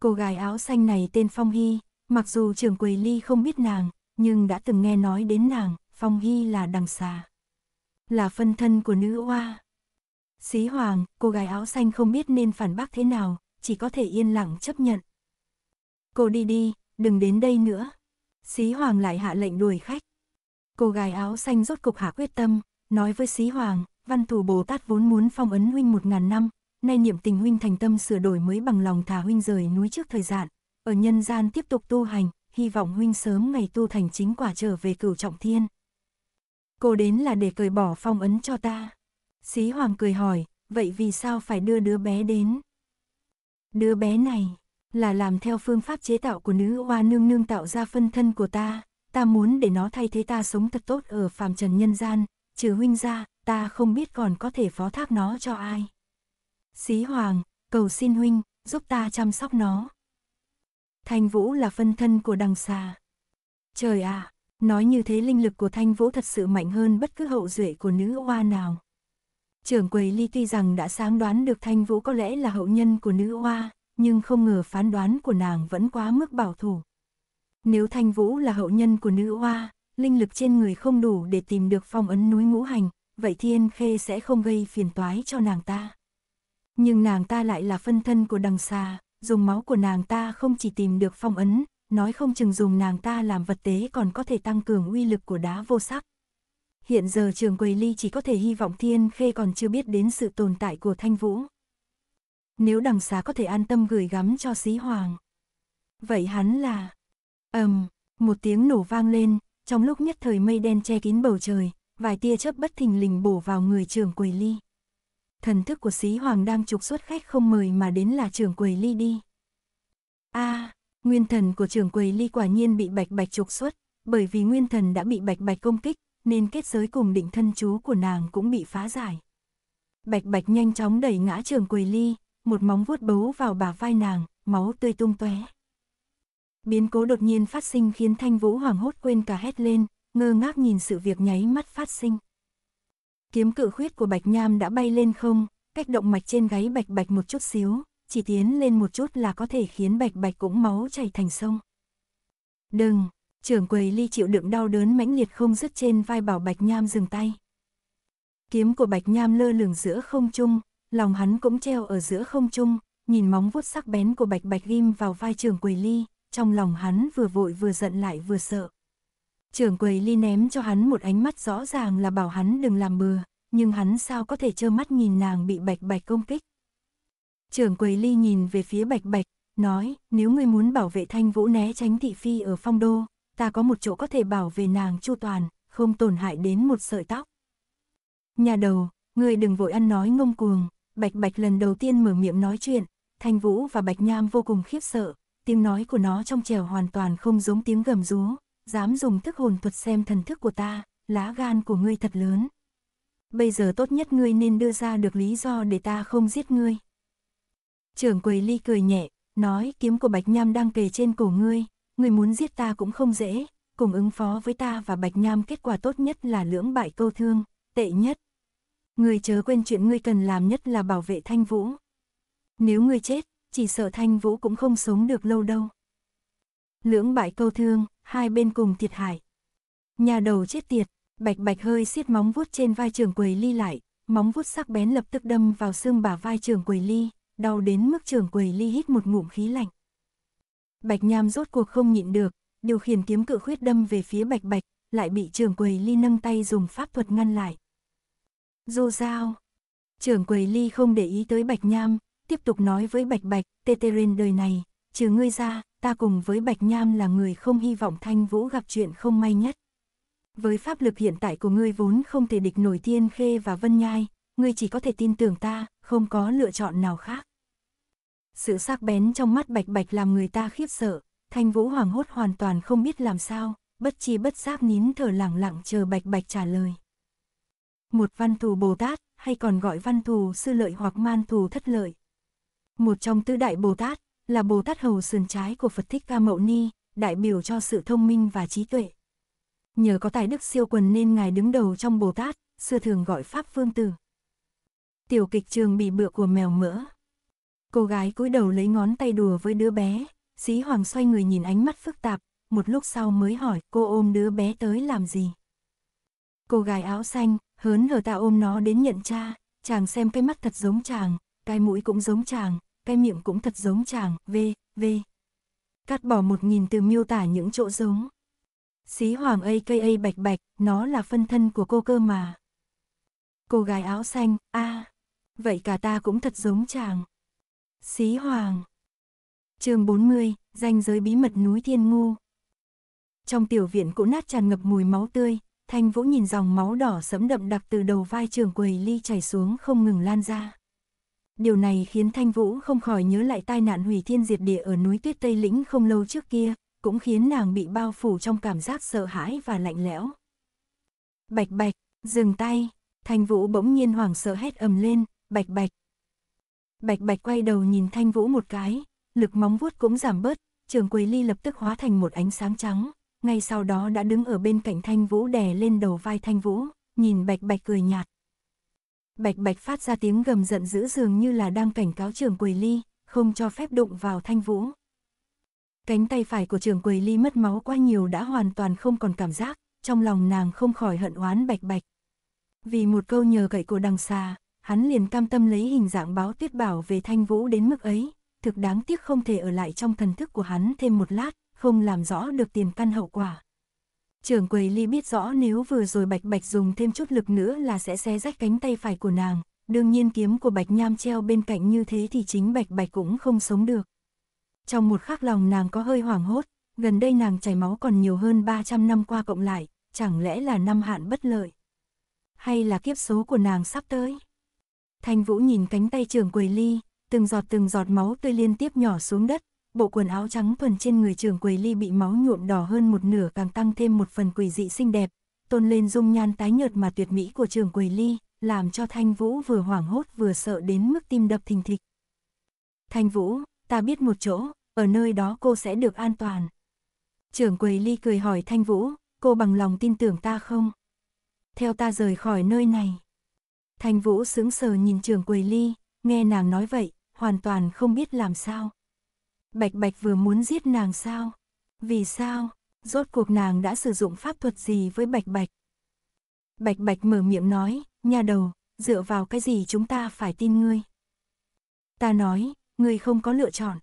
Cô gái áo xanh này tên Phong Hy, mặc dù trưởng quầy Ly không biết nàng, nhưng đã từng nghe nói đến nàng, Phong Hy là Đằng Xà. Là phân thân của Nữ Oa. Sí Hoàng, cô gái áo xanh không biết nên phản bác thế nào, chỉ có thể yên lặng chấp nhận. Cô đi đi, đừng đến đây nữa. Sí Hoàng lại hạ lệnh đuổi khách. Cô gái áo xanh rốt cục hạ quyết tâm. Nói với Sí Hoàng, Văn Thù Bồ Tát vốn muốn phong ấn huynh 1000 năm, nay niệm tình huynh thành tâm sửa đổi mới bằng lòng thả huynh rời núi trước thời gian, ở nhân gian tiếp tục tu hành, hy vọng huynh sớm ngày tu thành chính quả trở về Cửu Trọng Thiên. Cô đến là để cởi bỏ phong ấn cho ta. Sí Hoàng cười hỏi, vậy vì sao phải đưa đứa bé đến? Đứa bé này là làm theo phương pháp chế tạo của Nữ Oa nương nương tạo ra phân thân của ta. Ta muốn để nó thay thế ta sống thật tốt ở phàm trần nhân gian, trừ huynh ra, ta không biết còn có thể phó thác nó cho ai. Sí Hoàng, cầu xin huynh, giúp ta chăm sóc nó. Thanh Vũ là phân thân của Đằng Xà. Trời ạ, nói như thế linh lực của Thanh Vũ thật sự mạnh hơn bất cứ hậu duệ của Nữ Oa nào. Trưởng quầy Ly tuy rằng đã sáng đoán được Thanh Vũ có lẽ là hậu nhân của Nữ Oa, nhưng không ngờ phán đoán của nàng vẫn quá mức bảo thủ. Nếu Thanh Vũ là hậu nhân của Nữ Oa, linh lực trên người không đủ để tìm được phong ấn núi ngũ hành, vậy Thiên Khê sẽ không gây phiền toái cho nàng ta. Nhưng nàng ta lại là phân thân của Đằng Xà, dùng máu của nàng ta không chỉ tìm được phong ấn, nói không chừng dùng nàng ta làm vật tế còn có thể tăng cường uy lực của đá vô sắc. Hiện giờ Trường Quầy Ly chỉ có thể hy vọng Thiên Khê còn chưa biết đến sự tồn tại của Thanh Vũ. Nếu Đằng Xà có thể an tâm gửi gắm cho Sí Hoàng, vậy hắn là... một tiếng nổ vang lên, trong lúc nhất thời mây đen che kín bầu trời, vài tia chớp bất thình lình bổ vào người Trường Quầy Ly. Thần thức của Sí Hoàng đang trục xuất khách không mời mà đến là Trường Quầy Ly đi. Nguyên thần của Trường Quầy Ly quả nhiên bị Bạch Bạch trục xuất, bởi vì nguyên thần đã bị Bạch Bạch công kích, nên kết giới cùng định thân chú của nàng cũng bị phá giải. Bạch Bạch nhanh chóng đẩy ngã Trường Quầy Ly, một móng vuốt bấu vào bả vai nàng, máu tươi tung tóe. Biến cố đột nhiên phát sinh khiến Thanh Vũ hoảng hốt quên cả hét lên, ngơ ngác nhìn sự việc nháy mắt phát sinh. Kiếm cự khuyết của Bạch Nham đã bay lên không, cách động mạch trên gáy Bạch Bạch một chút xíu, chỉ tiến lên một chút là có thể khiến Bạch Bạch cũng máu chảy thành sông. Đừng! Trưởng Quầy Ly chịu đựng đau đớn mãnh liệt không dứt trên vai bảo Bạch Nham dừng tay. Kiếm của Bạch Nham lơ lửng giữa không trung, lòng hắn cũng treo ở giữa không trung, nhìn móng vuốt sắc bén của Bạch Bạch ghim vào vai Trưởng Quầy Ly. Trong lòng hắn vừa vội vừa giận lại vừa sợ. Trưởng Quầy Ly ném cho hắn một ánh mắt rõ ràng là bảo hắn đừng làm bừa, nhưng hắn sao có thể trơ mắt nhìn nàng bị Bạch Bạch công kích. Trưởng Quầy Ly nhìn về phía Bạch Bạch, nói, nếu ngươi muốn bảo vệ Thanh Vũ né tránh thị phi ở Phong Đô, ta có một chỗ có thể bảo vệ nàng chu toàn, không tổn hại đến một sợi tóc. Nhà đầu, ngươi đừng vội ăn nói ngông cuồng, Bạch Bạch lần đầu tiên mở miệng nói chuyện, Thanh Vũ và Bạch Nham vô cùng khiếp sợ. Tiếng nói của nó trong trẻo hoàn toàn không giống tiếng gầm rú, dám dùng thức hồn thuật xem thần thức của ta, lá gan của ngươi thật lớn. Bây giờ tốt nhất ngươi nên đưa ra được lý do để ta không giết ngươi. Trưởng Quầy Ly cười nhẹ, nói kiếm của Bạch Nham đang kề trên cổ ngươi, ngươi muốn giết ta cũng không dễ, cùng ứng phó với ta và Bạch Nham kết quả tốt nhất là lưỡng bại câu thương, tệ nhất. Ngươi chớ quên chuyện ngươi cần làm nhất là bảo vệ Thanh Vũ. Nếu ngươi chết, chỉ sợ Thanh Vũ cũng không sống được lâu đâu. Lưỡng bại câu thương, hai bên cùng thiệt hại. Nhà đầu chết tiệt, Bạch Bạch hơi siết móng vuốt trên vai Trưởng Quầy Ly lại, móng vuốt sắc bén lập tức đâm vào xương bả vai Trưởng Quầy Ly, đau đến mức Trưởng Quầy Ly hít một ngụm khí lạnh. Bạch Nham rốt cuộc không nhịn được, điều khiển kiếm cự khuyết đâm về phía Bạch Bạch, lại bị Trưởng Quầy Ly nâng tay dùng pháp thuật ngăn lại. Dù sao, Trưởng Quầy Ly không để ý tới Bạch Nham, tiếp tục nói với Bạch Bạch, tê tê rên đời này, trừ ngươi ra, ta cùng với Bạch Nham là người không hy vọng Thanh Vũ gặp chuyện không may nhất. Với pháp lực hiện tại của ngươi vốn không thể địch nổi Thiên Khê và Vân Nhai, ngươi chỉ có thể tin tưởng ta, không có lựa chọn nào khác. Sự sắc bén trong mắt Bạch Bạch làm người ta khiếp sợ, Thanh Vũ hoảng hốt hoàn toàn không biết làm sao, bất chi bất giác nín thở lẳng lặng chờ Bạch Bạch trả lời. Một Văn Thù Bồ Tát, hay còn gọi Văn Thù Sư Lợi hoặc Man Thù Thất Lợi. Một trong tứ đại Bồ Tát, là Bồ Tát hầu sườn trái của Phật Thích Ca Mâu Ni, đại biểu cho sự thông minh và trí tuệ. Nhờ có tài đức siêu quần nên ngài đứng đầu trong Bồ Tát, xưa thường gọi Pháp Vương Tử. Tiểu kịch trường bị bựa của mèo mỡ. Cô gái cúi đầu lấy ngón tay đùa với đứa bé, Sí Hoàng xoay người nhìn ánh mắt phức tạp, một lúc sau mới hỏi cô ôm đứa bé tới làm gì. Cô gái áo xanh, hớn hở ta ôm nó đến nhận cha, chàng xem cái mắt thật giống chàng, cái mũi cũng giống chàng. Cái miệng cũng thật giống chàng, Cắt bỏ 1000 từ miêu tả những chỗ giống. Sí Hoàng a.k.a. Bạch Bạch, nó là phân thân của cô cơ mà. Cô gái áo xanh, vậy cả ta cũng thật giống chàng. Sí Hoàng. Chương 40, ranh giới bí mật núi Thiên Ngô. Trong tiểu viện cũ nát tràn ngập mùi máu tươi, Thanh Vũ nhìn dòng máu đỏ sẫm đậm đặc từ đầu vai Trường Quỷ Ly chảy xuống không ngừng lan ra. Điều này khiến Thanh Vũ không khỏi nhớ lại tai nạn hủy thiên diệt địa ở núi Tuyết Tây Lĩnh không lâu trước kia, cũng khiến nàng bị bao phủ trong cảm giác sợ hãi và lạnh lẽo. Bạch Bạch, dừng tay, Thanh Vũ bỗng nhiên hoảng sợ hét ầm lên, Bạch Bạch. Bạch Bạch quay đầu nhìn Thanh Vũ một cái, lực móng vuốt cũng giảm bớt, Trường Quỷ Ly lập tức hóa thành một ánh sáng trắng, ngay sau đó đã đứng ở bên cạnh Thanh Vũ đè lên đầu vai Thanh Vũ, nhìn Bạch Bạch cười nhạt. Bạch Bạch phát ra tiếng gầm giận dữ dường như là đang cảnh cáo Trường Quỷ Ly, không cho phép đụng vào Thanh Vũ. Cánh tay phải của Trường Quỷ Ly mất máu quá nhiều đã hoàn toàn không còn cảm giác, trong lòng nàng không khỏi hận oán Bạch Bạch. Vì một câu nhờ cậy của Đằng Xà, hắn liền cam tâm lấy hình dạng báo tuyết bảo về Thanh Vũ đến mức ấy, thực đáng tiếc không thể ở lại trong thần thức của hắn thêm một lát, không làm rõ được tiền căn hậu quả. Trường Quỷ Ly biết rõ nếu vừa rồi Bạch Bạch dùng thêm chút lực nữa là sẽ xé rách cánh tay phải của nàng, đương nhiên kiếm của Bạch Nham treo bên cạnh như thế thì chính Bạch Bạch cũng không sống được. Trong một khắc lòng nàng có hơi hoảng hốt, gần đây nàng chảy máu còn nhiều hơn 300 năm qua cộng lại, chẳng lẽ là năm hạn bất lợi? Hay là kiếp số của nàng sắp tới? Thanh Vũ nhìn cánh tay Trường Quỷ Ly, từng giọt máu tươi liên tiếp nhỏ xuống đất, bộ quần áo trắng thuần trên người Trường Quỷ Ly bị máu nhuộm đỏ hơn một nửa càng tăng thêm một phần quỷ dị xinh đẹp, tôn lên dung nhan tái nhợt mà tuyệt mỹ của Trường Quỷ Ly, làm cho Thanh Vũ vừa hoảng hốt vừa sợ đến mức tim đập thình thịch. Thanh Vũ, ta biết một chỗ, ở nơi đó cô sẽ được an toàn. Trường Quỷ Ly cười hỏi Thanh Vũ, cô bằng lòng tin tưởng ta không? Theo ta rời khỏi nơi này. Thanh Vũ sững sờ nhìn Trường Quỷ Ly, nghe nàng nói vậy, hoàn toàn không biết làm sao. Bạch Bạch vừa muốn giết nàng sao? Vì sao? Rốt cuộc nàng đã sử dụng pháp thuật gì với Bạch Bạch? Bạch Bạch mở miệng nói, nha đầu, dựa vào cái gì chúng ta phải tin ngươi? Ta nói, ngươi không có lựa chọn.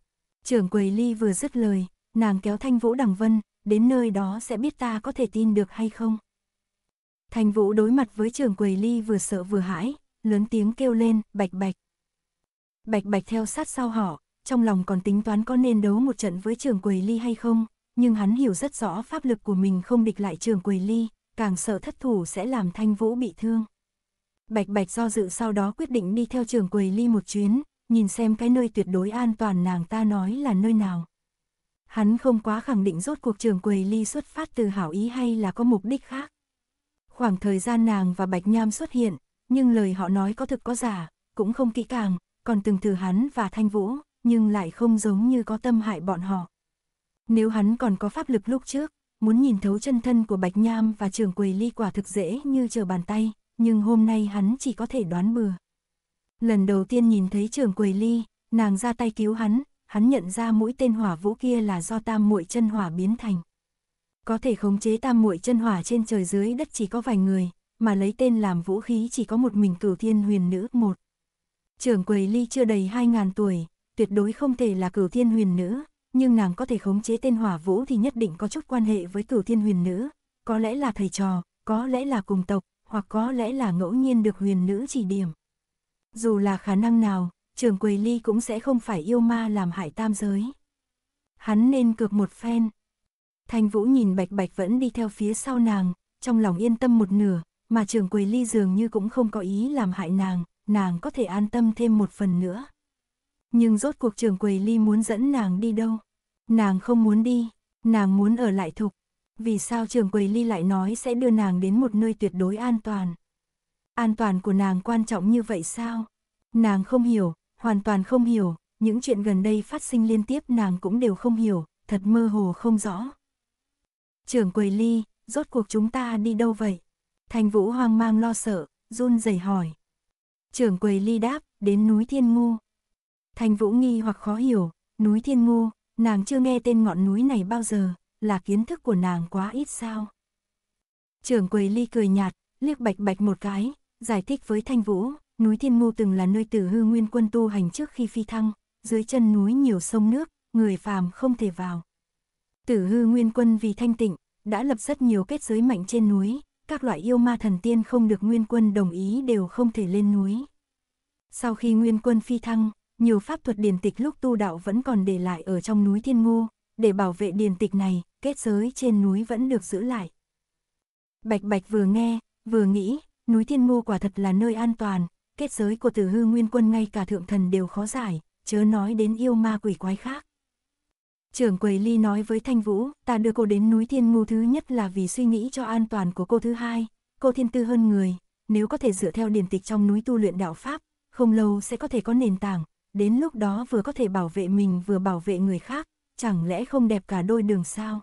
Trường Quỷ Ly vừa dứt lời, nàng kéo Thanh Vũ Đằng Vân, đến nơi đó sẽ biết ta có thể tin được hay không. Thanh Vũ đối mặt với Trường Quỷ Ly vừa sợ vừa hãi, lớn tiếng kêu lên, Bạch Bạch. Bạch Bạch theo sát sau họ, trong lòng còn tính toán có nên đấu một trận với Trường Quỷ Ly hay không, nhưng hắn hiểu rất rõ pháp lực của mình không địch lại Trường Quỷ Ly, càng sợ thất thủ sẽ làm Thanh Vũ bị thương. Bạch Bạch do dự sau đó quyết định đi theo Trường Quỷ Ly một chuyến, nhìn xem cái nơi tuyệt đối an toàn nàng ta nói là nơi nào. Hắn không quá khẳng định rốt cuộc Trường Quỷ Ly xuất phát từ hảo ý hay là có mục đích khác. Khoảng thời gian nàng và Bạch Nham xuất hiện, nhưng lời họ nói có thực có giả, cũng không kỹ càng, còn từng thử hắn và Thanh Vũ, nhưng lại không giống như có tâm hại bọn họ. Nếu hắn còn có pháp lực lúc trước, muốn nhìn thấu chân thân của Bạch Nham và Trường Quỷ Ly quả thực dễ như trở bàn tay, nhưng hôm nay hắn chỉ có thể đoán bừa. Lần đầu tiên nhìn thấy Trường Quỷ Ly, nàng ra tay cứu hắn, hắn nhận ra mũi tên hỏa vũ kia là do tam muội chân hỏa biến thành. Có thể khống chế tam muội chân hỏa trên trời dưới đất chỉ có vài người, mà lấy tên làm vũ khí chỉ có một mình Cửu Thiên Huyền Nữ một. Trường Quỷ Ly chưa đầy 2000 tuổi, tuyệt đối không thể là Cửu Thiên Huyền Nữ, nhưng nàng có thể khống chế tên hỏa vũ thì nhất định có chút quan hệ với Cửu Thiên Huyền Nữ, có lẽ là thầy trò, có lẽ là cùng tộc, hoặc có lẽ là ngẫu nhiên được Huyền Nữ chỉ điểm. Dù là khả năng nào, Trường Quỷ Ly cũng sẽ không phải yêu ma làm hại tam giới. Hắn nên cược một phen. Thanh Vũ nhìn Bạch Bạch vẫn đi theo phía sau nàng, trong lòng yên tâm một nửa, mà Trường Quỷ Ly dường như cũng không có ý làm hại nàng, nàng có thể an tâm thêm một phần nữa. Nhưng rốt cuộc Trường Quỷ Ly muốn dẫn nàng đi đâu? Nàng không muốn đi, nàng muốn ở lại Thục. Vì sao Trường Quỷ Ly lại nói sẽ đưa nàng đến một nơi tuyệt đối an toàn? An toàn của nàng quan trọng như vậy sao? Nàng không hiểu, hoàn toàn không hiểu, những chuyện gần đây phát sinh liên tiếp nàng cũng đều không hiểu, thật mơ hồ không rõ. Trường Quỷ Ly, rốt cuộc chúng ta đi đâu vậy? Thanh Vũ hoang mang lo sợ, run rẩy hỏi. Trường Quỷ Ly đáp, đến núi Thiên Ngô. Thanh Vũ nghi hoặc khó hiểu, núi Thiên Ngô, nàng chưa nghe tên ngọn núi này bao giờ, là kiến thức của nàng quá ít sao? Trường Quỷ Ly cười nhạt, liếc Bạch Bạch một cái, giải thích với Thanh Vũ, núi Thiên Ngô từng là nơi Tử Hư Nguyên Quân tu hành trước khi phi thăng, dưới chân núi nhiều sông nước, người phàm không thể vào. Tử Hư Nguyên Quân vì thanh tịnh, đã lập rất nhiều kết giới mạnh trên núi, các loại yêu ma thần tiên không được Nguyên Quân đồng ý đều không thể lên núi. Sau khi Nguyên Quân phi thăng, nhiều pháp thuật điển tịch lúc tu đạo vẫn còn để lại ở trong núi Thiên Ngô, để bảo vệ điển tịch này, kết giới trên núi vẫn được giữ lại. Bạch Bạch vừa nghe, vừa nghĩ, núi Thiên Ngô quả thật là nơi an toàn, kết giới của Tử Hư Nguyên Quân ngay cả thượng thần đều khó giải, chớ nói đến yêu ma quỷ quái khác. Trưởng quầy Ly nói với Thanh Vũ, ta đưa cô đến núi Thiên Ngô thứ nhất là vì suy nghĩ cho an toàn của cô, thứ hai, cô thiên tư hơn người, nếu có thể dựa theo điển tịch trong núi tu luyện đạo pháp, không lâu sẽ có thể có nền tảng, đến lúc đó vừa có thể bảo vệ mình vừa bảo vệ người khác, chẳng lẽ không đẹp cả đôi đường sao?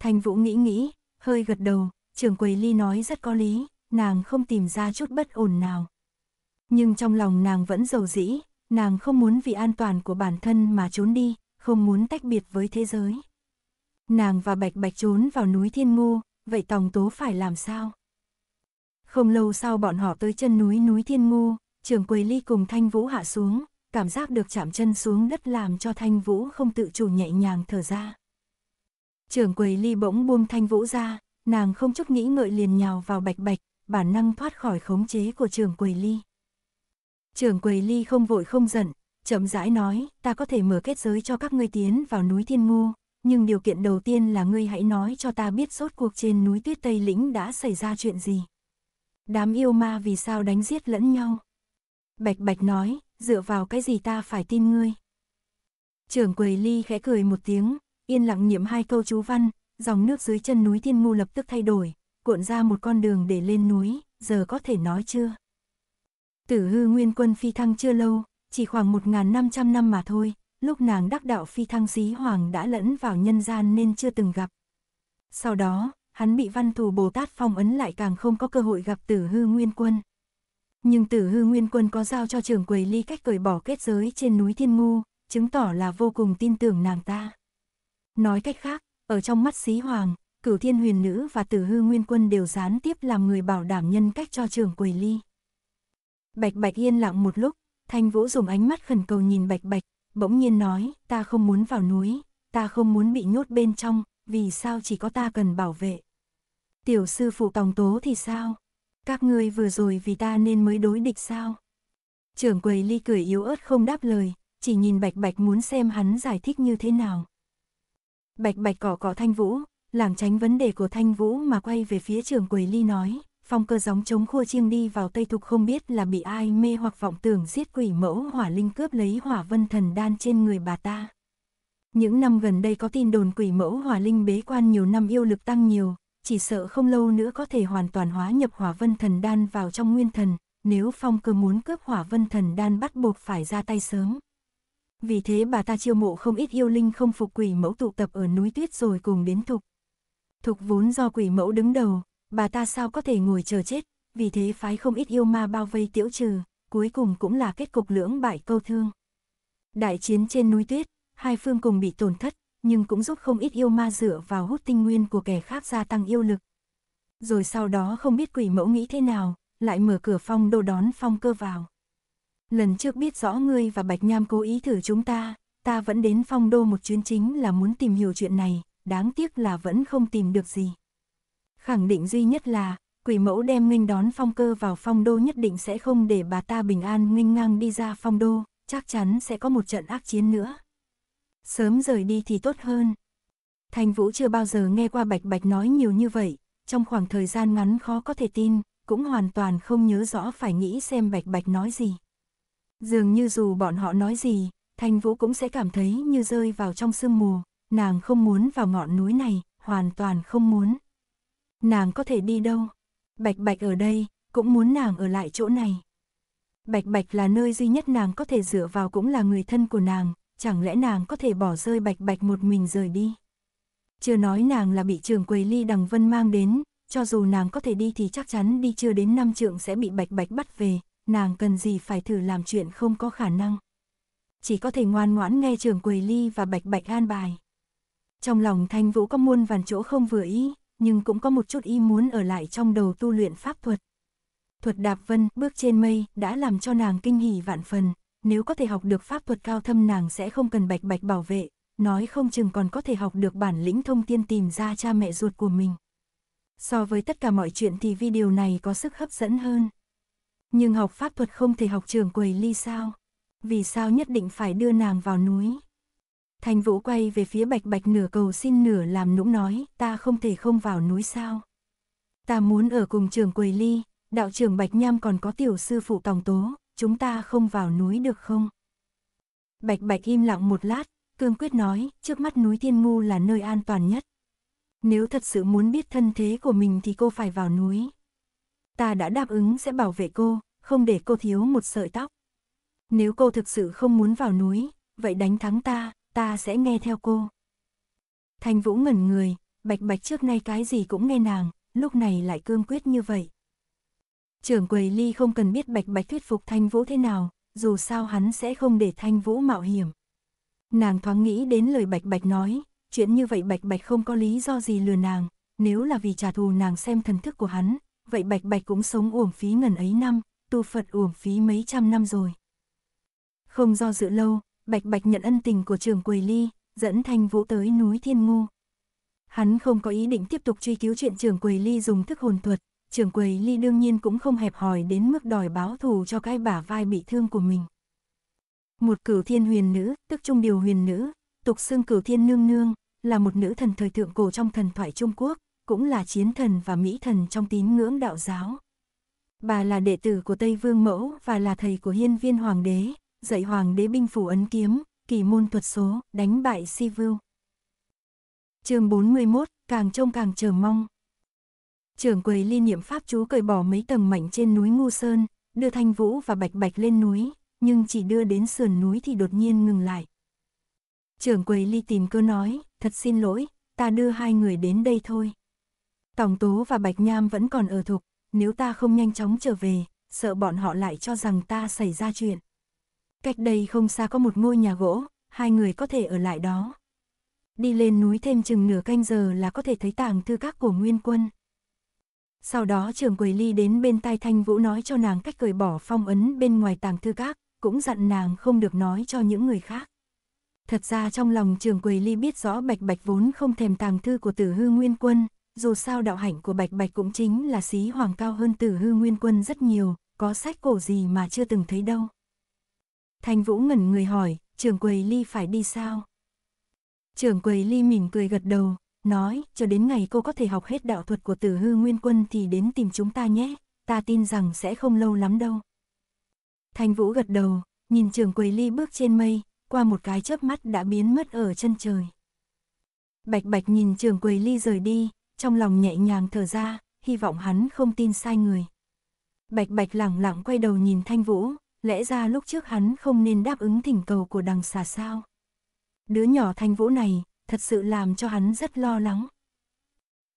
Thanh Vũ nghĩ, hơi gật đầu, trưởng quầy Ly nói rất có lý, nàng không tìm ra chút bất ổn nào. Nhưng trong lòng nàng vẫn dầu dĩ, nàng không muốn vì an toàn của bản thân mà trốn đi, không muốn tách biệt với thế giới. Nàng và Bạch Bạch trốn vào núi Thiên Ngô, vậy Tòng Tố phải làm sao? Không lâu sau bọn họ tới chân núi Thiên Ngô, trưởng quầy Ly cùng Thanh Vũ hạ xuống, cảm giác được chạm chân xuống đất làm cho Thanh Vũ không tự chủ nhẹ nhàng thở ra. Trưởng quầy Ly bỗng buông Thanh Vũ ra, nàng không chút nghĩ ngợi liền nhào vào Bạch Bạch, bản năng thoát khỏi khống chế của trưởng quầy Ly. Trưởng quầy Ly không vội không giận, chậm rãi nói, ta có thể mở kết giới cho các ngươi tiến vào núi Thiên Ngô, nhưng điều kiện đầu tiên là ngươi hãy nói cho ta biết rốt cuộc trên núi Tuyết Tây Lĩnh đã xảy ra chuyện gì. Đám yêu ma vì sao đánh giết lẫn nhau? Bạch Bạch nói, dựa vào cái gì ta phải tin ngươi? Trưởng quầy Ly khẽ cười một tiếng, yên lặng niệm hai câu chú văn, dòng nước dưới chân núi Thiên Ngô lập tức thay đổi, cuộn ra một con đường để lên núi, giờ có thể nói chưa? Tử Hư Nguyên Quân phi thăng chưa lâu, chỉ khoảng 1.500 năm mà thôi, lúc nàng đắc đạo phi thăng Sí Hoàng đã lẫn vào nhân gian nên chưa từng gặp. Sau đó, hắn bị Văn Thù Bồ Tát phong ấn lại càng không có cơ hội gặp Tử Hư Nguyên Quân. Nhưng Tử Hư Nguyên Quân có giao cho trưởng quầy Ly cách cởi bỏ kết giới trên núi Thiên Ngô, chứng tỏ là vô cùng tin tưởng nàng ta. Nói cách khác, ở trong mắt Sí Hoàng, Cửu Thiên Huyền Nữ và Tử Hư Nguyên Quân đều gián tiếp làm người bảo đảm nhân cách cho trưởng quầy Ly. Bạch Bạch yên lặng một lúc, Thanh Vũ dùng ánh mắt khẩn cầu nhìn Bạch Bạch, bỗng nhiên nói, ta không muốn vào núi, ta không muốn bị nhốt bên trong, vì sao chỉ có ta cần bảo vệ? Tiểu sư phụ Tòng Tố thì sao? Các ngươi vừa rồi vì ta nên mới đối địch sao? Trưởng quầy Ly cười yếu ớt không đáp lời, chỉ nhìn Bạch Bạch muốn xem hắn giải thích như thế nào. Bạch Bạch cỏ Thanh Vũ, lảng tránh vấn đề của Thanh Vũ mà quay về phía trưởng quầy Ly nói. Phong Cơ gióng chống khua chiêng đi vào Tây Thục, không biết là bị ai mê hoặc vọng tưởng giết Quỷ Mẫu Hỏa Linh, cướp lấy Hỏa Vân Thần Đan trên người bà ta. Những năm gần đây có tin đồn Quỷ Mẫu Hỏa Linh bế quan nhiều năm yêu lực tăng nhiều, chỉ sợ không lâu nữa có thể hoàn toàn hóa nhập Hỏa Vân Thần Đan vào trong nguyên thần, nếu Phong Cơ muốn cướp Hỏa Vân Thần Đan bắt buộc phải ra tay sớm. Vì thế bà ta chiêu mộ không ít yêu linh không phục Quỷ Mẫu tụ tập ở núi tuyết rồi cùng đến Thục. Thục vốn do Quỷ Mẫu đứng đầu, bà ta sao có thể ngồi chờ chết, vì thế phái không ít yêu ma bao vây tiễu trừ, cuối cùng cũng là kết cục lưỡng bại câu thương. Đại chiến trên núi tuyết, hai phương cùng bị tổn thất, nhưng cũng giúp không ít yêu ma dựa vào hút tinh nguyên của kẻ khác gia tăng yêu lực. Rồi sau đó không biết Quỷ Mẫu nghĩ thế nào, lại mở cửa Phong Đô đón Phong Cơ vào. Lần trước biết rõ ngươi và Bạch Nham cố ý thử chúng ta, ta vẫn đến Phong Đô một chuyến chính là muốn tìm hiểu chuyện này, đáng tiếc là vẫn không tìm được gì. Khẳng định duy nhất là, Quỷ Mẫu đem nghênh đón Phong Cơ vào Phong Đô nhất định sẽ không để bà ta bình an nghênh ngang đi ra Phong Đô, chắc chắn sẽ có một trận ác chiến nữa. Sớm rời đi thì tốt hơn. Thanh Vũ chưa bao giờ nghe qua Bạch Bạch nói nhiều như vậy, trong khoảng thời gian ngắn khó có thể tin, cũng hoàn toàn không nhớ rõ phải nghĩ xem Bạch Bạch nói gì. Dường như dù bọn họ nói gì, Thanh Vũ cũng sẽ cảm thấy như rơi vào trong sương mù, nàng không muốn vào ngọn núi này, hoàn toàn không muốn. Nàng có thể đi đâu? Bạch Bạch ở đây, cũng muốn nàng ở lại chỗ này. Bạch Bạch là nơi duy nhất nàng có thể dựa vào, cũng là người thân của nàng, chẳng lẽ nàng có thể bỏ rơi Bạch Bạch một mình rời đi? Chưa nói nàng là bị trưởng quầy Ly Đằng Vân mang đến, cho dù nàng có thể đi thì chắc chắn đi chưa đến 5 trượng sẽ bị Bạch Bạch bắt về, nàng cần gì phải thử làm chuyện không có khả năng. Chỉ có thể ngoan ngoãn nghe trưởng quầy Ly và Bạch Bạch an bài. Trong lòng Thanh Vũ có muôn vàn chỗ không vừa ý, nhưng cũng có một chút ý muốn ở lại trong đầu tu luyện pháp thuật. Thuật đạp vân, bước trên mây đã làm cho nàng kinh hỉ vạn phần, nếu có thể học được pháp thuật cao thâm nàng sẽ không cần Bạch Bạch bảo vệ, nói không chừng còn có thể học được bản lĩnh thông thiên tìm ra cha mẹ ruột của mình. So với tất cả mọi chuyện thì video này có sức hấp dẫn hơn. nhưng học pháp thuật không thể học Trường Quỷ Ly sao? Vì sao nhất định phải đưa nàng vào núi? Thanh Vũ quay về phía Bạch Bạch nửa cầu xin nửa làm nũng nói, ta không thể không vào núi sao? Ta muốn ở cùng Trường Quỷ Ly, đạo trưởng Bạch Nham còn có tiểu sư phụ Tòng Tố, chúng ta không vào núi được không? Bạch Bạch im lặng một lát, cương quyết nói, trước mắt núi Thiên Ngô là nơi an toàn nhất. Nếu thật sự muốn biết thân thế của mình thì cô phải vào núi. Ta đã đáp ứng sẽ bảo vệ cô, không để cô thiếu một sợi tóc. Nếu cô thực sự không muốn vào núi, vậy đánh thắng ta, ta sẽ nghe theo cô. Thanh Vũ ngẩn người, Bạch Bạch trước nay cái gì cũng nghe nàng, lúc này lại cương quyết như vậy. Trưởng Quỷ Ly không cần biết Bạch Bạch thuyết phục Thanh Vũ thế nào, dù sao hắn sẽ không để Thanh Vũ mạo hiểm. Nàng thoáng nghĩ đến lời Bạch Bạch nói, chuyện như vậy Bạch Bạch không có lý do gì lừa nàng, nếu là vì trả thù nàng xem thần thức của hắn, vậy Bạch Bạch cũng sống uổng phí ngần ấy năm, tu Phật uổng phí mấy trăm năm rồi. Không do dự lâu, Bạch Bạch nhận ân tình của Trường Quỷ Ly, dẫn Thanh Vũ tới núi Thiên Ngô. Hắn không có ý định tiếp tục truy cứu chuyện Trường Quỷ Ly dùng thức hồn thuật, Trường Quỷ Ly đương nhiên cũng không hẹp hòi đến mức đòi báo thù cho cái bả vai bị thương của mình. Một Cửu Thiên Huyền Nữ, tức Trung Điều Huyền Nữ, tục xưng Cửu Thiên Nương Nương, là một nữ thần thời thượng cổ trong thần thoại Trung Quốc, cũng là chiến thần và mỹ thần trong tín ngưỡng đạo giáo. Bà là đệ tử của Tây Vương Mẫu và là thầy của Hiên Viên Hoàng Đế, dạy Hoàng Đế binh phủ ấn kiếm, kỳ môn thuật số, đánh bại Si Vưu. Chương 41, càng trông càng chờ mong. Trưởng Quỷ Ly niệm pháp chú cởi bỏ mấy tầng mảnh trên núi Ngô Sơn, đưa Thanh Vũ và Bạch Bạch lên núi, nhưng chỉ đưa đến sườn núi thì đột nhiên ngừng lại. Trưởng Quỷ Ly tìm cơ nói, thật xin lỗi, ta đưa hai người đến đây thôi. Tòng Tố và Bạch Nham vẫn còn ở Thục, nếu ta không nhanh chóng trở về, sợ bọn họ lại cho rằng ta xảy ra chuyện. Cách đây không xa có một ngôi nhà gỗ, hai người có thể ở lại đó. Đi lên núi thêm chừng nửa canh giờ là có thể thấy tàng thư các của Nguyên Quân. Sau đó Trưởng Quỷ Ly đến bên tai Thanh Vũ nói cho nàng cách cởi bỏ phong ấn bên ngoài tàng thư các, cũng dặn nàng không được nói cho những người khác. Thật ra trong lòng Trưởng Quỷ Ly biết rõ Bạch Bạch vốn không thèm tàng thư của Tử Hư Nguyên Quân, dù sao đạo hạnh của Bạch Bạch cũng chính là Sí Hoàng cao hơn Tử Hư Nguyên Quân rất nhiều, có sách cổ gì mà chưa từng thấy đâu. Thanh Vũ ngẩn người hỏi, Trưởng Quỷ Ly phải đi sao? Trưởng Quỷ Ly mỉm cười gật đầu, nói, cho đến ngày cô có thể học hết đạo thuật của Tử Hư Nguyên Quân thì đến tìm chúng ta nhé, ta tin rằng sẽ không lâu lắm đâu. Thanh Vũ gật đầu, nhìn Trưởng Quỷ Ly bước trên mây, qua một cái chớp mắt đã biến mất ở chân trời. Bạch Bạch nhìn Trưởng Quỷ Ly rời đi, trong lòng nhẹ nhàng thở ra, hy vọng hắn không tin sai người. Bạch Bạch lẳng lặng quay đầu nhìn Thanh Vũ, lẽ ra lúc trước hắn không nên đáp ứng thỉnh cầu của Đằng Xà sao. Đứa nhỏ Thanh Vũ này thật sự làm cho hắn rất lo lắng.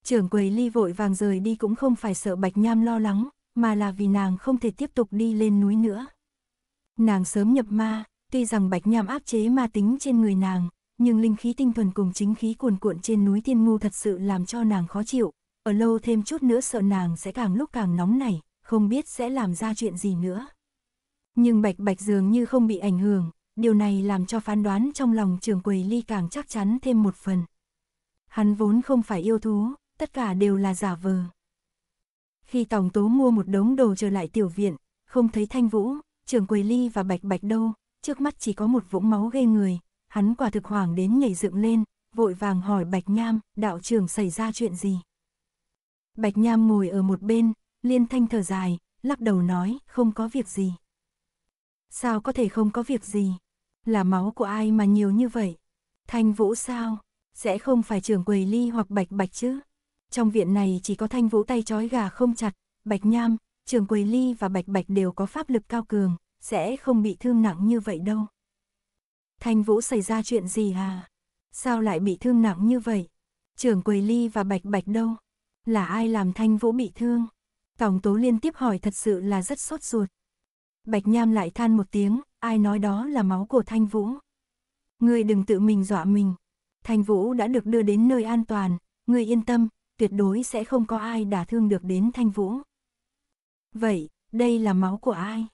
Trưởng Quỷ Ly vội vàng rời đi cũng không phải sợ Bạch Nham lo lắng, mà là vì nàng không thể tiếp tục đi lên núi nữa. Nàng sớm nhập ma, tuy rằng Bạch Nham áp chế ma tính trên người nàng, nhưng linh khí tinh thuần cùng chính khí cuồn cuộn trên núi Thiên Ngô thật sự làm cho nàng khó chịu, ở lâu thêm chút nữa sợ nàng sẽ càng lúc càng nóng nảy, không biết sẽ làm ra chuyện gì nữa. Nhưng Bạch Bạch dường như không bị ảnh hưởng, điều này làm cho phán đoán trong lòng Trưởng Quỷ Ly càng chắc chắn thêm một phần. Hắn vốn không phải yêu thú, tất cả đều là giả vờ. Khi Tòng Tố mua một đống đồ trở lại tiểu viện, không thấy Thanh Vũ, Trưởng Quỷ Ly và Bạch Bạch đâu, trước mắt chỉ có một vũng máu ghê người, hắn quả thực hoảng đến nhảy dựng lên, vội vàng hỏi Bạch Nham, đạo trưởng xảy ra chuyện gì? Bạch Nham ngồi ở một bên, liên thanh thở dài, lắc đầu nói, không có việc gì. Sao có thể không có việc gì? Là máu của ai mà nhiều như vậy? Thanh Vũ sao? Sẽ không phải Trưởng Quỷ Ly hoặc Bạch Bạch chứ? Trong viện này chỉ có Thanh Vũ tay trói gà không chặt, Bạch Nham, Trưởng Quỷ Ly và Bạch Bạch đều có pháp lực cao cường, sẽ không bị thương nặng như vậy đâu. Thanh Vũ xảy ra chuyện gì à? Sao lại bị thương nặng như vậy? Trưởng Quỷ Ly và Bạch Bạch đâu? Là ai làm Thanh Vũ bị thương? Tòng Tố liên tiếp hỏi thật sự là rất sốt ruột. Bạch Nham lại than một tiếng, ai nói đó là máu của Thanh Vũ. Ngươi đừng tự mình dọa mình. Thanh Vũ đã được đưa đến nơi an toàn, ngươi yên tâm, tuyệt đối sẽ không có ai đả thương được đến Thanh Vũ. Vậy, đây là máu của ai?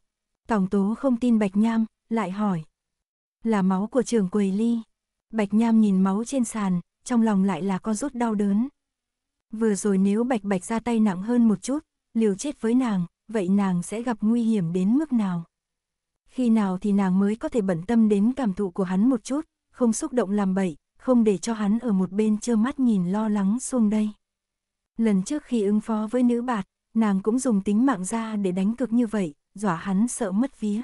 Tòng Tố không tin Bạch Nham, lại hỏi. Là máu của Trưởng Quỷ Ly. Bạch Nham nhìn máu trên sàn, trong lòng lại là có rút đau đớn. Vừa rồi nếu Bạch Bạch ra tay nặng hơn một chút, liều chết với nàng, vậy nàng sẽ gặp nguy hiểm đến mức nào? Khi nào thì nàng mới có thể bận tâm đến cảm thụ của hắn một chút, không xúc động làm bậy, không để cho hắn ở một bên trơ mắt nhìn lo lắng xuông đây. Lần trước khi ứng phó với nữ bạt, nàng cũng dùng tính mạng ra để đánh cược như vậy, dọa hắn sợ mất vía.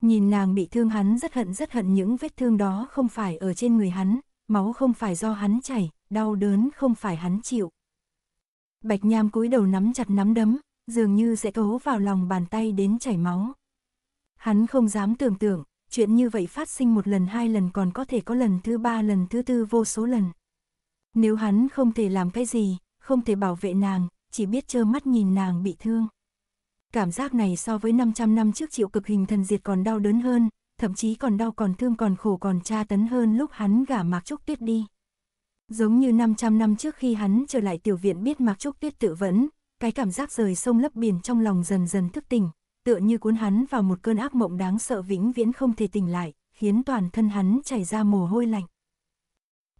Nhìn nàng bị thương hắn rất hận những vết thương đó không phải ở trên người hắn, máu không phải do hắn chảy, đau đớn không phải hắn chịu. Bạch Nham cúi đầu nắm chặt nắm đấm, dường như sẽ thấu vào lòng bàn tay đến chảy máu. Hắn không dám tưởng tượng, chuyện như vậy phát sinh một lần hai lần còn có thể có lần thứ ba lần thứ tư vô số lần. Nếu hắn không thể làm cái gì, không thể bảo vệ nàng, chỉ biết trơ mắt nhìn nàng bị thương. Cảm giác này so với 500 năm trước chịu cực hình thần diệt còn đau đớn hơn, thậm chí còn đau còn thương còn khổ còn tra tấn hơn lúc hắn gả Mạc Trúc Tuyết đi. Giống như 500 năm trước khi hắn trở lại tiểu viện biết Mạc Trúc Tuyết tự vẫn, cái cảm giác rời sông lấp biển trong lòng dần dần thức tỉnh, tựa như cuốn hắn vào một cơn ác mộng đáng sợ vĩnh viễn không thể tỉnh lại, khiến toàn thân hắn chảy ra mồ hôi lạnh.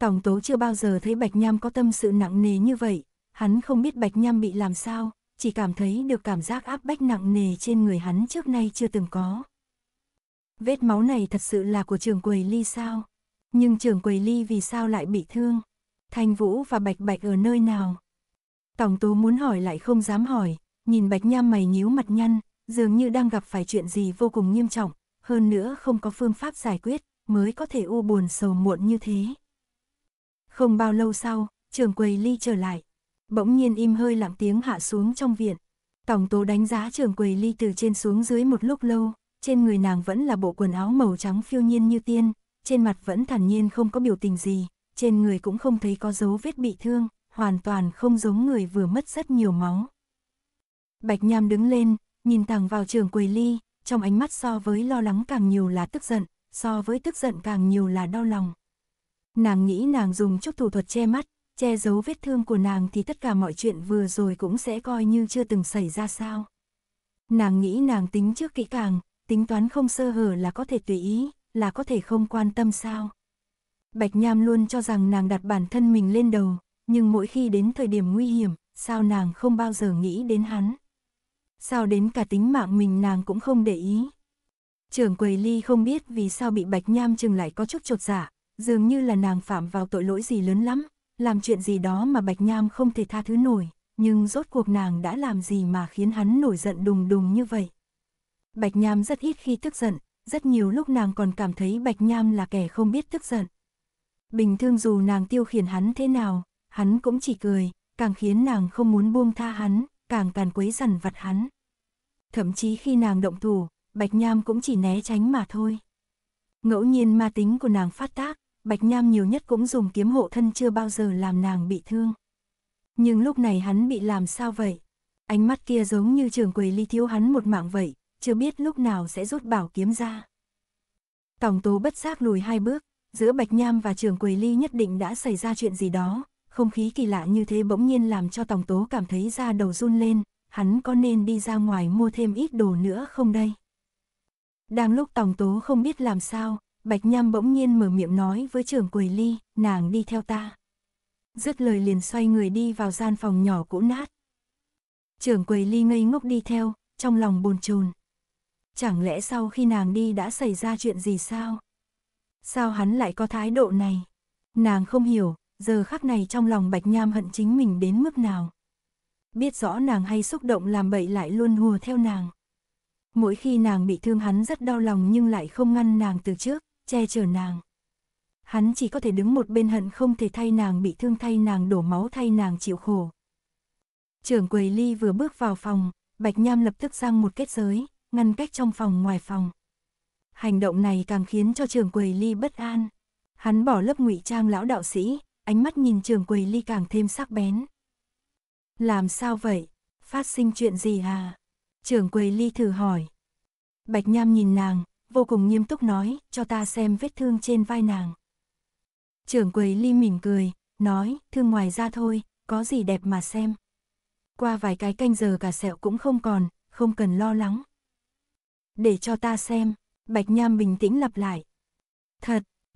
Tòng Tố chưa bao giờ thấy Bạch Nham có tâm sự nặng nề như vậy, hắn không biết Bạch Nham bị làm sao, chỉ cảm thấy được cảm giác áp bách nặng nề trên người hắn trước nay chưa từng có. Vết máu này thật sự là của Trường Quỷ Ly sao? Nhưng Trường Quỷ Ly vì sao lại bị thương? Thanh Vũ và Bạch Bạch ở nơi nào? Tòng Tố muốn hỏi lại không dám hỏi, nhìn Bạch Nham mày nhíu mặt nhăn, dường như đang gặp phải chuyện gì vô cùng nghiêm trọng, hơn nữa không có phương pháp giải quyết, mới có thể u buồn sầu muộn như thế. Không bao lâu sau, Trường Quỷ Ly trở lại. Bỗng nhiên im hơi lặng tiếng hạ xuống trong viện. Tòng Tố đánh giá Trường Quỷ Ly từ trên xuống dưới một lúc lâu, trên người nàng vẫn là bộ quần áo màu trắng phiêu nhiên như tiên, trên mặt vẫn thản nhiên không có biểu tình gì, trên người cũng không thấy có dấu vết bị thương, hoàn toàn không giống người vừa mất rất nhiều máu. Bạch Nham đứng lên, nhìn thẳng vào Trường Quỷ Ly, trong ánh mắt so với lo lắng càng nhiều là tức giận, so với tức giận càng nhiều là đau lòng. Nàng nghĩ nàng dùng chút thủ thuật che mắt, che giấu vết thương của nàng thì tất cả mọi chuyện vừa rồi cũng sẽ coi như chưa từng xảy ra sao. Nàng nghĩ nàng tính trước kỹ càng, tính toán không sơ hở là có thể tùy ý, là có thể không quan tâm sao. Bạch Nham luôn cho rằng nàng đặt bản thân mình lên đầu, nhưng mỗi khi đến thời điểm nguy hiểm, sao nàng không bao giờ nghĩ đến hắn. Sao đến cả tính mạng mình nàng cũng không để ý. Trường Quỷ Ly không biết vì sao bị Bạch Nham chừng lại có chút chột dạ, dường như là nàng phạm vào tội lỗi gì lớn lắm, làm chuyện gì đó mà Bạch Nham không thể tha thứ nổi, nhưng rốt cuộc nàng đã làm gì mà khiến hắn nổi giận đùng đùng như vậy. Bạch Nham rất ít khi tức giận, rất nhiều lúc nàng còn cảm thấy Bạch Nham là kẻ không biết tức giận. Bình thường dù nàng tiêu khiển hắn thế nào, hắn cũng chỉ cười, càng khiến nàng không muốn buông tha hắn, càng càn quấy dằn vặt hắn. Thậm chí khi nàng động thủ, Bạch Nham cũng chỉ né tránh mà thôi. Ngẫu nhiên ma tính của nàng phát tác, Bạch Nham nhiều nhất cũng dùng kiếm hộ thân chưa bao giờ làm nàng bị thương. Nhưng lúc này hắn bị làm sao vậy? Ánh mắt kia giống như Trường Quỷ Ly thiếu hắn một mạng vậy, chưa biết lúc nào sẽ rút bảo kiếm ra. Tòng Tố bất giác lùi hai bước, giữa Bạch Nham và Trường Quỷ Ly nhất định đã xảy ra chuyện gì đó. Không khí kỳ lạ như thế bỗng nhiên làm cho Tòng Tố cảm thấy da đầu run lên, hắn có nên đi ra ngoài mua thêm ít đồ nữa không đây? Đang lúc Tòng Tố không biết làm sao, Bạch Nham bỗng nhiên mở miệng nói với Trường Quỷ Ly, nàng đi theo ta. Dứt lời liền xoay người đi vào gian phòng nhỏ cũ nát. Trường Quỷ Ly ngây ngốc đi theo, trong lòng bồn chồn. Chẳng lẽ sau khi nàng đi đã xảy ra chuyện gì sao? Sao hắn lại có thái độ này? Nàng không hiểu, giờ khắc này trong lòng Bạch Nham hận chính mình đến mức nào. Biết rõ nàng hay xúc động làm bậy lại luôn hùa theo nàng. Mỗi khi nàng bị thương hắn rất đau lòng nhưng lại không ngăn nàng từ trước, che chở nàng. Hắn chỉ có thể đứng một bên hận không thể thay nàng bị thương, thay nàng đổ máu, thay nàng chịu khổ. Trưởng Quỷ Ly vừa bước vào phòng, Bạch Nham lập tức giăng một kết giới, ngăn cách trong phòng ngoài phòng. Hành động này càng khiến cho Trưởng Quỷ Ly bất an. Hắn bỏ lớp ngụy trang lão đạo sĩ, ánh mắt nhìn Trưởng Quỷ Ly càng thêm sắc bén. Làm sao vậy? Phát sinh chuyện gì à? Trưởng Quỷ Ly thử hỏi. Bạch Nham nhìn nàng, vô cùng nghiêm túc nói, cho ta xem vết thương trên vai nàng. Trưởng Quỷ Ly mỉm cười, nói, thương ngoài da thôi, có gì đẹp mà xem. Qua vài cái canh giờ cả sẹo cũng không còn, không cần lo lắng. Để cho ta xem, Bạch Nham bình tĩnh lặp lại.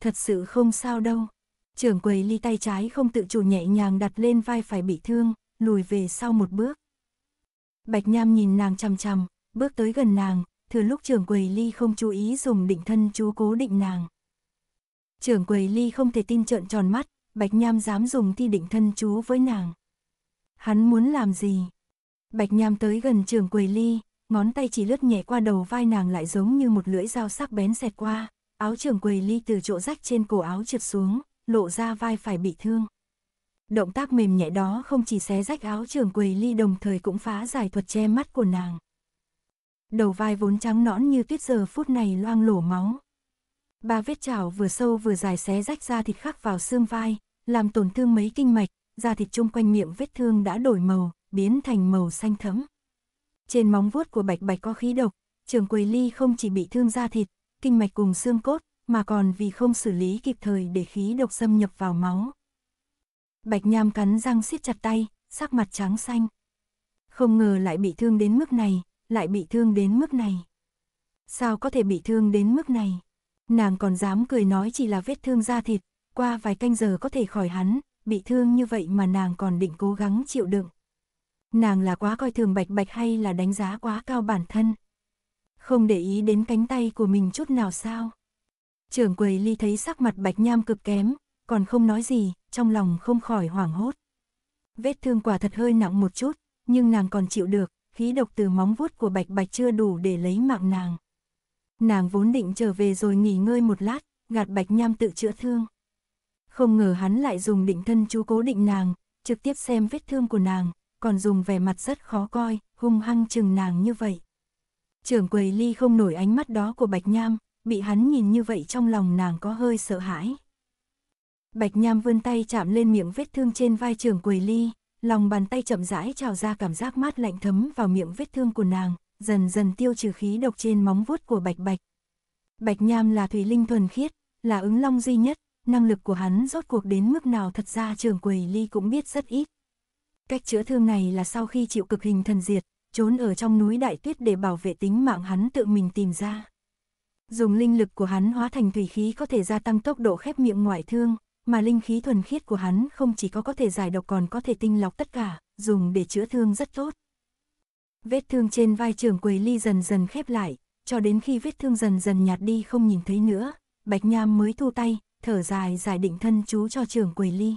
Thật sự không sao đâu. Trưởng Quỷ Ly tay trái không tự chủ nhẹ nhàng đặt lên vai phải bị thương, lùi về sau một bước. Bạch Nham nhìn nàng chằm chằm, bước tới gần nàng, thừa lúc Trường Quỷ Ly không chú ý dùng định thân chú cố định nàng. Trường Quỷ Ly không thể tin trợn tròn mắt, Bạch Nham dám dùng thi định thân chú với nàng. Hắn muốn làm gì? Bạch Nham tới gần Trường Quỷ Ly, ngón tay chỉ lướt nhẹ qua đầu vai nàng lại giống như một lưỡi dao sắc bén xẹt qua, áo Trường Quỷ Ly từ chỗ rách trên cổ áo trượt xuống, lộ ra vai phải bị thương. Động tác mềm nhẹ đó không chỉ xé rách áo Trường Quỷ Ly đồng thời cũng phá giải thuật che mắt của nàng. Đầu vai vốn trắng nõn như tuyết giờ phút này loang lổ máu. Ba vết chảo vừa sâu vừa dài xé rách da thịt khắc vào xương vai, làm tổn thương mấy kinh mạch, da thịt chung quanh miệng vết thương đã đổi màu, biến thành màu xanh thẫm. Trên móng vuốt của Bạch Bạch có khí độc, Trường Quỷ Ly không chỉ bị thương da thịt, kinh mạch cùng xương cốt, mà còn vì không xử lý kịp thời để khí độc xâm nhập vào máu. Bạch Nham cắn răng siết chặt tay, sắc mặt trắng xanh. Không ngờ lại bị thương đến mức này, lại bị thương đến mức này. Sao có thể bị thương đến mức này? Nàng còn dám cười nói chỉ là vết thương da thịt, qua vài canh giờ có thể khỏi hắn, bị thương như vậy mà nàng còn định cố gắng chịu đựng. Nàng là quá coi thường Bạch Bạch hay là đánh giá quá cao bản thân? Không để ý đến cánh tay của mình chút nào sao? Trưởng Quỷ Ly thấy sắc mặt Bạch Nham cực kém, còn không nói gì, trong lòng không khỏi hoảng hốt. Vết thương quả thật hơi nặng một chút, nhưng nàng còn chịu được, khí độc từ móng vuốt của Bạch Bạch chưa đủ để lấy mạng nàng. Nàng vốn định trở về rồi nghỉ ngơi một lát, gạt Bạch Nham tự chữa thương. Không ngờ hắn lại dùng định thân chú cố định nàng, trực tiếp xem vết thương của nàng, còn dùng vẻ mặt rất khó coi, hung hăng chừng nàng như vậy. Trưởng Quỷ Ly không nổi ánh mắt đó của Bạch Nham, bị hắn nhìn như vậy trong lòng nàng có hơi sợ hãi. Bạch Nham vươn tay chạm lên miệng vết thương trên vai Trường Quỷ Ly, lòng bàn tay chậm rãi trào ra cảm giác mát lạnh thấm vào miệng vết thương của nàng, dần dần tiêu trừ khí độc trên móng vuốt của Bạch Bạch. Bạch Nham là thủy linh thuần khiết, là ứng long duy nhất, năng lực của hắn rốt cuộc đến mức nào thật ra Trường Quỷ Ly cũng biết rất ít. Cách chữa thương này là sau khi chịu cực hình thần diệt, trốn ở trong núi đại tuyết để bảo vệ tính mạng hắn tự mình tìm ra. Dùng linh lực của hắn hóa thành thủy khí có thể gia tăng tốc độ khép miệng ngoại thương. Mà linh khí thuần khiết của hắn không chỉ có thể giải độc còn có thể tinh lọc tất cả, dùng để chữa thương rất tốt. Vết thương trên vai Trường Quỷ Ly dần dần khép lại, cho đến khi vết thương dần dần nhạt đi không nhìn thấy nữa, Bạch Nham mới thu tay, thở dài giải định thân chú cho Trường Quỷ Ly.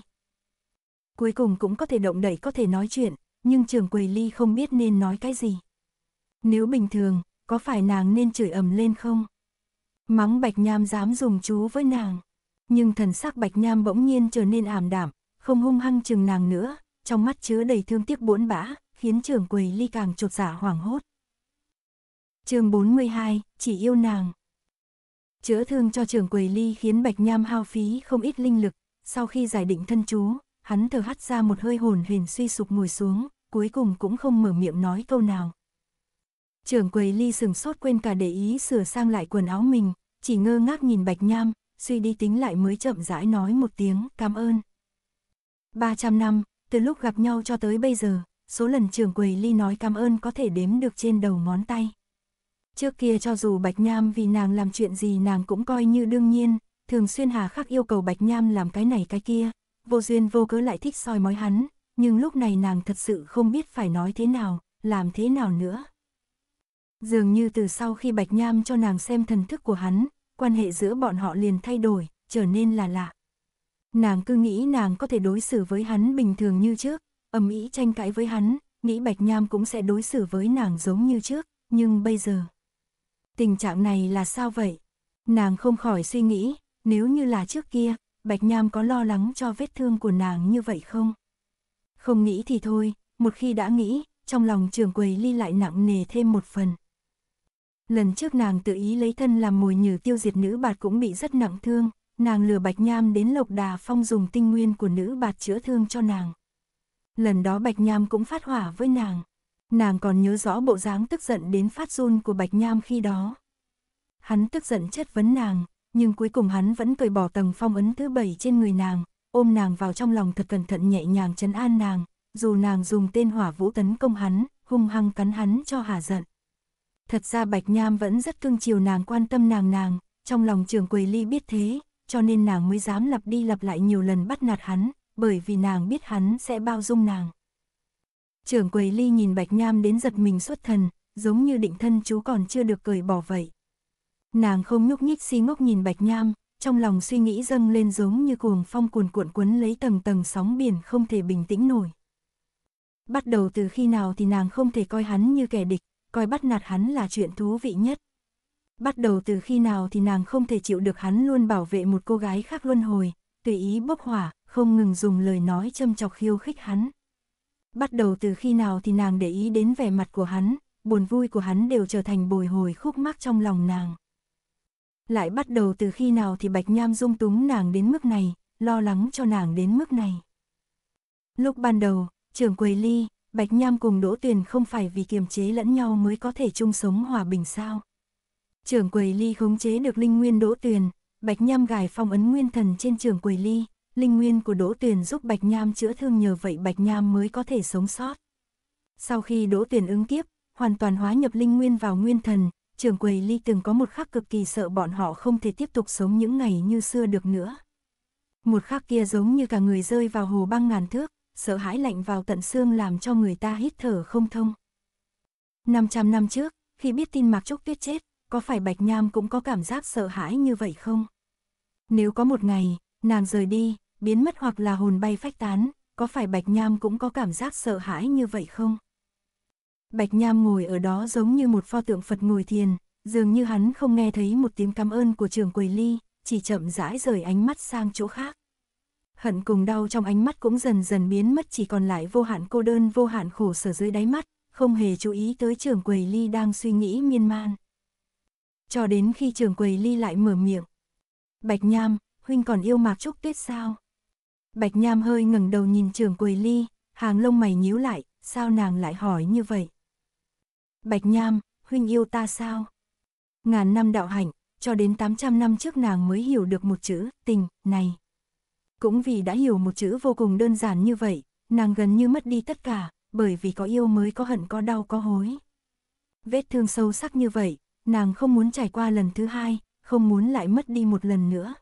Cuối cùng cũng có thể động đậy có thể nói chuyện, nhưng Trường Quỷ Ly không biết nên nói cái gì. Nếu bình thường, có phải nàng nên chửi ầm lên không? Mắng Bạch Nham dám dùng chú với nàng. Nhưng thần sắc Bạch Nham bỗng nhiên trở nên ảm đạm, không hung hăng chừng nàng nữa, trong mắt chứa đầy thương tiếc bỗn bã, khiến Trường Quỷ Ly càng chột dạ hoảng hốt. Chương 42, chỉ yêu nàng. Chữa thương cho Trường Quỷ Ly khiến Bạch Nham hao phí không ít linh lực, sau khi giải định thân chú, hắn thở hắt ra một hơi hổn hển suy sụp ngồi xuống, cuối cùng cũng không mở miệng nói câu nào. Trường Quỷ Ly sừng sốt quên cả để ý sửa sang lại quần áo mình, chỉ ngơ ngác nhìn Bạch Nham. Suy đi tính lại mới chậm rãi nói một tiếng cảm ơn. 300 năm, từ lúc gặp nhau cho tới bây giờ, số lần Trường Quỷ Ly nói cảm ơn có thể đếm được trên đầu ngón tay. Trước kia cho dù Bạch Nham vì nàng làm chuyện gì nàng cũng coi như đương nhiên, thường xuyên hà khắc yêu cầu Bạch Nham làm cái này cái kia, vô duyên vô cớ lại thích soi mói hắn, nhưng lúc này nàng thật sự không biết phải nói thế nào, làm thế nào nữa. Dường như từ sau khi Bạch Nham cho nàng xem thần thức của hắn, quan hệ giữa bọn họ liền thay đổi, trở nên là lạ. Nàng cứ nghĩ nàng có thể đối xử với hắn bình thường như trước, ầm ĩ tranh cãi với hắn, nghĩ Bạch Nham cũng sẽ đối xử với nàng giống như trước, nhưng bây giờ... Tình trạng này là sao vậy? Nàng không khỏi suy nghĩ, nếu như là trước kia, Bạch Nham có lo lắng cho vết thương của nàng như vậy không? Không nghĩ thì thôi, một khi đã nghĩ, trong lòng Trường Quỷ Ly lại nặng nề thêm một phần. Lần trước nàng tự ý lấy thân làm mồi nhử tiêu diệt nữ bạt cũng bị rất nặng thương, nàng lừa Bạch Nham đến Lộc Đà Phong dùng tinh nguyên của nữ bạt chữa thương cho nàng. Lần đó Bạch Nham cũng phát hỏa với nàng còn nhớ rõ bộ dáng tức giận đến phát run của Bạch Nham khi đó. Hắn tức giận chất vấn nàng, nhưng cuối cùng hắn vẫn cởi bỏ tầng phong ấn thứ 7 trên người nàng, ôm nàng vào trong lòng thật cẩn thận nhẹ nhàng trấn an nàng, dù nàng dùng tên hỏa vũ tấn công hắn, hung hăng cắn hắn cho hả giận. Thật ra Bạch Nham vẫn rất cưng chiều nàng quan tâm nàng, trong lòng Trường Quỷ Ly biết thế, cho nên nàng mới dám lặp đi lặp lại nhiều lần bắt nạt hắn, bởi vì nàng biết hắn sẽ bao dung nàng. Trưởng quầy Ly nhìn Bạch Nham đến giật mình xuất thần, giống như định thân chú còn chưa được cởi bỏ vậy. Nàng không nhúc nhích si ngốc nhìn Bạch Nham, trong lòng suy nghĩ dâng lên giống như cuồng phong cuồn cuộn cuốn lấy tầng tầng sóng biển không thể bình tĩnh nổi. Bắt đầu từ khi nào thì nàng không thể coi hắn như kẻ địch, coi bắt nạt hắn là chuyện thú vị nhất. Bắt đầu từ khi nào thì nàng không thể chịu được hắn luôn bảo vệ một cô gái khác luân hồi, tùy ý bốc hỏa, không ngừng dùng lời nói châm chọc khiêu khích hắn. Bắt đầu từ khi nào thì nàng để ý đến vẻ mặt của hắn, buồn vui của hắn đều trở thành bồi hồi khúc mắc trong lòng nàng. Lại bắt đầu từ khi nào thì Bạch Nham dung túng nàng đến mức này, lo lắng cho nàng đến mức này. Lúc ban đầu, trưởng quầy Ly, Bạch Nham cùng Đỗ Tuyền không phải vì kiềm chế lẫn nhau mới có thể chung sống hòa bình sao? Trưởng quầy Ly khống chế được linh nguyên Đỗ Tuyền, Bạch Nham gài phong ấn nguyên thần trên trưởng quầy Ly, linh nguyên của Đỗ Tuyền giúp Bạch Nham chữa thương, nhờ vậy Bạch Nham mới có thể sống sót. Sau khi Đỗ Tuyền ứng kiếp, hoàn toàn hóa nhập linh nguyên vào nguyên thần, trưởng quầy Ly từng có một khắc cực kỳ sợ bọn họ không thể tiếp tục sống những ngày như xưa được nữa. Một khắc kia giống như cả người rơi vào hồ băng ngàn thước, sợ hãi lạnh vào tận xương làm cho người ta hít thở không thông. 500 năm trước, khi biết tin Mạc Trúc Tuyết chết, có phải Bạch Nham cũng có cảm giác sợ hãi như vậy không? Nếu có một ngày, nàng rời đi, biến mất hoặc là hồn bay phách tán, có phải Bạch Nham cũng có cảm giác sợ hãi như vậy không? Bạch Nham ngồi ở đó giống như một pho tượng Phật ngồi thiền, dường như hắn không nghe thấy một tiếng cảm ơn của trưởng quầy Ly, chỉ chậm rãi rời ánh mắt sang chỗ khác. Hận cùng đau trong ánh mắt cũng dần dần biến mất, chỉ còn lại vô hạn cô đơn, vô hạn khổ sở dưới đáy mắt, không hề chú ý tới trưởng quầy Ly đang suy nghĩ miên man. Cho đến khi trưởng quầy Ly lại mở miệng. Bạch Nham, huynh còn yêu Mạc Trúc Tuyết sao? Bạch Nham hơi ngẩng đầu nhìn trưởng quầy Ly, hàng lông mày nhíu lại, sao nàng lại hỏi như vậy? Bạch Nham, huynh yêu ta sao? Ngàn năm đạo hạnh, cho đến 800 năm trước nàng mới hiểu được một chữ tình này. Cũng vì đã hiểu một chữ vô cùng đơn giản như vậy, nàng gần như mất đi tất cả, bởi vì có yêu mới có hận, có đau có hối. Vết thương sâu sắc như vậy, nàng không muốn trải qua lần thứ hai, không muốn lại mất đi một lần nữa.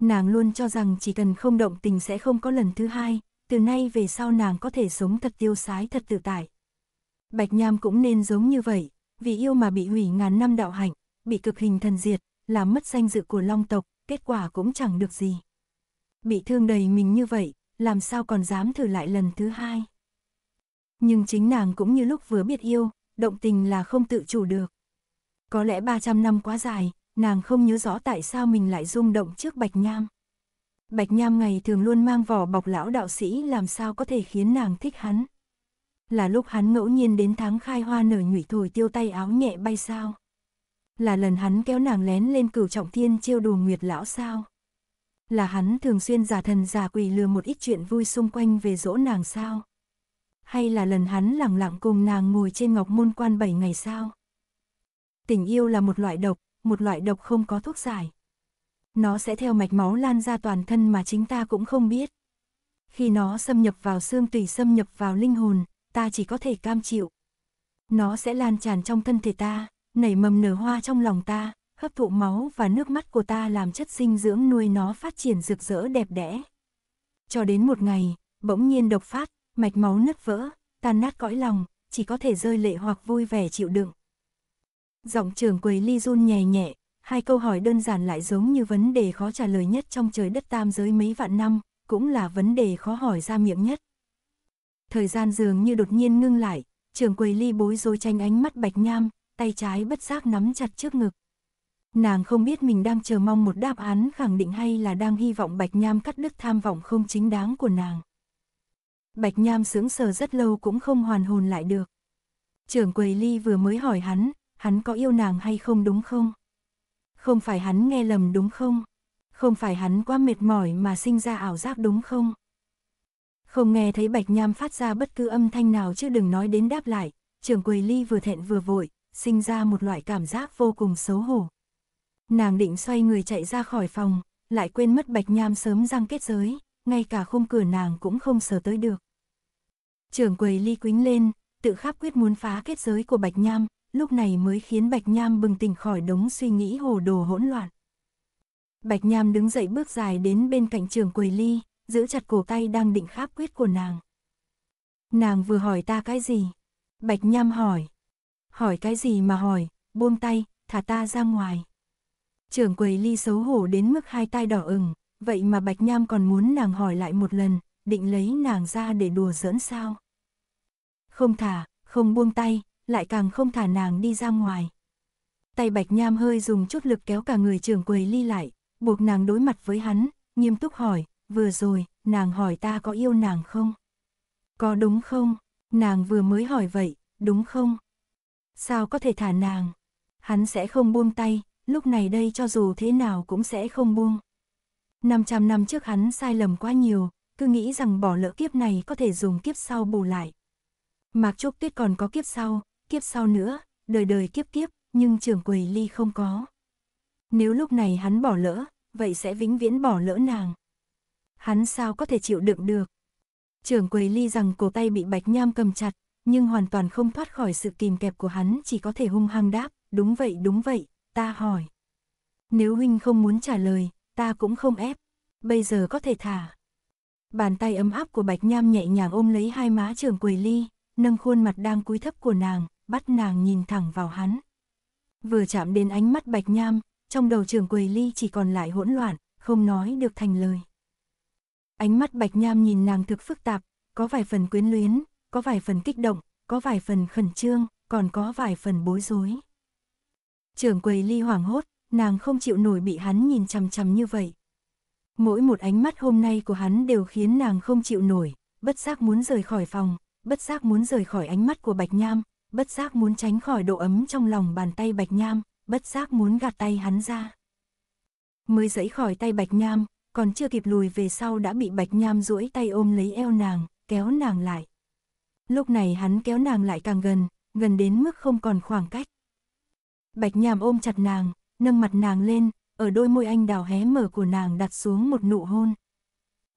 Nàng luôn cho rằng chỉ cần không động tình sẽ không có lần thứ hai, từ nay về sau nàng có thể sống thật tiêu sái, thật tự tại. Bạch Nham cũng nên giống như vậy, vì yêu mà bị hủy ngàn năm đạo hạnh, bị cực hình thần diệt, làm mất danh dự của Long tộc, kết quả cũng chẳng được gì. Bị thương đầy mình như vậy, làm sao còn dám thử lại lần thứ hai. Nhưng chính nàng cũng như lúc vừa biết yêu, động tình là không tự chủ được. Có lẽ 300 năm quá dài, nàng không nhớ rõ tại sao mình lại rung động trước Bạch Nham. Bạch Nham ngày thường luôn mang vỏ bọc lão đạo sĩ làm sao có thể khiến nàng thích hắn. Là lúc hắn ngẫu nhiên đến tháng khai hoa nở nhụy thổi tiêu tay áo nhẹ bay sao? Là lần hắn kéo nàng lén lên cửu trọng thiên trêu đùa Nguyệt lão sao? Là hắn thường xuyên giả thần giả quỷ lừa một ít chuyện vui xung quanh về dỗ nàng sao? Hay là lần hắn lẳng lặng cùng nàng ngồi trên ngọc môn quan 7 ngày sao? Tình yêu là một loại độc không có thuốc giải. Nó sẽ theo mạch máu lan ra toàn thân mà chính ta cũng không biết. Khi nó xâm nhập vào xương tủy, xâm nhập vào linh hồn, ta chỉ có thể cam chịu. Nó sẽ lan tràn trong thân thể ta, nảy mầm nở hoa trong lòng ta, hấp thụ máu và nước mắt của ta làm chất dinh dưỡng nuôi nó phát triển rực rỡ đẹp đẽ. Cho đến một ngày, bỗng nhiên độc phát, mạch máu nứt vỡ, tan nát cõi lòng, chỉ có thể rơi lệ hoặc vui vẻ chịu đựng. Giọng trưởng quầy Ly run nhẹ nhẹ, hai câu hỏi đơn giản lại giống như vấn đề khó trả lời nhất trong trời đất tam giới mấy vạn năm, cũng là vấn đề khó hỏi ra miệng nhất. Thời gian dường như đột nhiên ngưng lại, trưởng quầy Ly bối rối tránh ánh mắt Bạch Nham, tay trái bất giác nắm chặt trước ngực. Nàng không biết mình đang chờ mong một đáp án khẳng định hay là đang hy vọng Bạch Nham cắt đứt tham vọng không chính đáng của nàng. Bạch Nham sững sờ rất lâu cũng không hoàn hồn lại được. Trưởng quầy Ly vừa mới hỏi hắn có yêu nàng hay không đúng không? Không phải hắn nghe lầm đúng không? Không phải hắn quá mệt mỏi mà sinh ra ảo giác đúng không? Không nghe thấy Bạch Nham phát ra bất cứ âm thanh nào chứ đừng nói đến đáp lại, trưởng quầy Ly vừa thẹn vừa vội, sinh ra một loại cảm giác vô cùng xấu hổ. Nàng định xoay người chạy ra khỏi phòng, lại quên mất Bạch Nham sớm răng kết giới, ngay cả khung cửa nàng cũng không sờ tới được. Trưởng quầy Ly quýnh lên, tự khắc quyết muốn phá kết giới của Bạch Nham, lúc này mới khiến Bạch Nham bừng tỉnh khỏi đống suy nghĩ hồ đồ hỗn loạn. Bạch Nham đứng dậy bước dài đến bên cạnh trưởng quầy Ly, giữ chặt cổ tay đang định kháp quyết của nàng. Nàng vừa hỏi ta cái gì? Bạch Nham hỏi. Hỏi cái gì mà hỏi, buông tay, thả ta ra ngoài. Trưởng quầy Ly xấu hổ đến mức hai tai đỏ ửng, vậy mà Bạch Nham còn muốn nàng hỏi lại một lần, định lấy nàng ra để đùa giỡn sao? Không thả, không buông tay, lại càng không thả nàng đi ra ngoài. Tay Bạch Nham hơi dùng chút lực kéo cả người trưởng quầy Ly lại, buộc nàng đối mặt với hắn, nghiêm túc hỏi, vừa rồi, nàng hỏi ta có yêu nàng không? Có đúng không? Nàng vừa mới hỏi vậy, đúng không? Sao có thể thả nàng? Hắn sẽ không buông tay, lúc này đây cho dù thế nào cũng sẽ không buông. 500 năm trước hắn sai lầm quá nhiều, cứ nghĩ rằng bỏ lỡ kiếp này có thể dùng kiếp sau bù lại. Mạc Trúc Tuyết còn có kiếp sau nữa, đời đời kiếp kiếp, nhưng Trường Quỷ Ly không có. Nếu lúc này hắn bỏ lỡ, vậy sẽ vĩnh viễn bỏ lỡ nàng. Hắn sao có thể chịu đựng được? Trường Quỷ Ly rằng cổ tay bị Bạch Nham cầm chặt, nhưng hoàn toàn không thoát khỏi sự kìm kẹp của hắn, chỉ có thể hung hăng đáp, đúng vậy, ta hỏi. Nếu huynh không muốn trả lời, ta cũng không ép, bây giờ có thể thả. Bàn tay ấm áp của Bạch Nham nhẹ nhàng ôm lấy hai má Trường Quỷ Ly, nâng khuôn mặt đang cúi thấp của nàng, bắt nàng nhìn thẳng vào hắn. Vừa chạm đến ánh mắt Bạch Nham, trong đầu Trường Quỷ Ly chỉ còn lại hỗn loạn, không nói được thành lời. Ánh mắt Bạch Nham nhìn nàng thực phức tạp, có vài phần quyến luyến, có vài phần kích động, có vài phần khẩn trương, còn có vài phần bối rối. Trưởng quầy Ly hoảng hốt, nàng không chịu nổi bị hắn nhìn chằm chằm như vậy. Mỗi một ánh mắt hôm nay của hắn đều khiến nàng không chịu nổi, bất giác muốn rời khỏi phòng, bất giác muốn rời khỏi ánh mắt của Bạch Nham, bất giác muốn tránh khỏi độ ấm trong lòng bàn tay Bạch Nham, bất giác muốn gạt tay hắn ra. Mới giãy khỏi tay Bạch Nham, còn chưa kịp lùi về sau đã bị Bạch Nham duỗi tay ôm lấy eo nàng, kéo nàng lại. Lúc này hắn kéo nàng lại càng gần, gần đến mức không còn khoảng cách. Bạch Nham ôm chặt nàng, nâng mặt nàng lên, ở đôi môi anh đào hé mở của nàng đặt xuống một nụ hôn.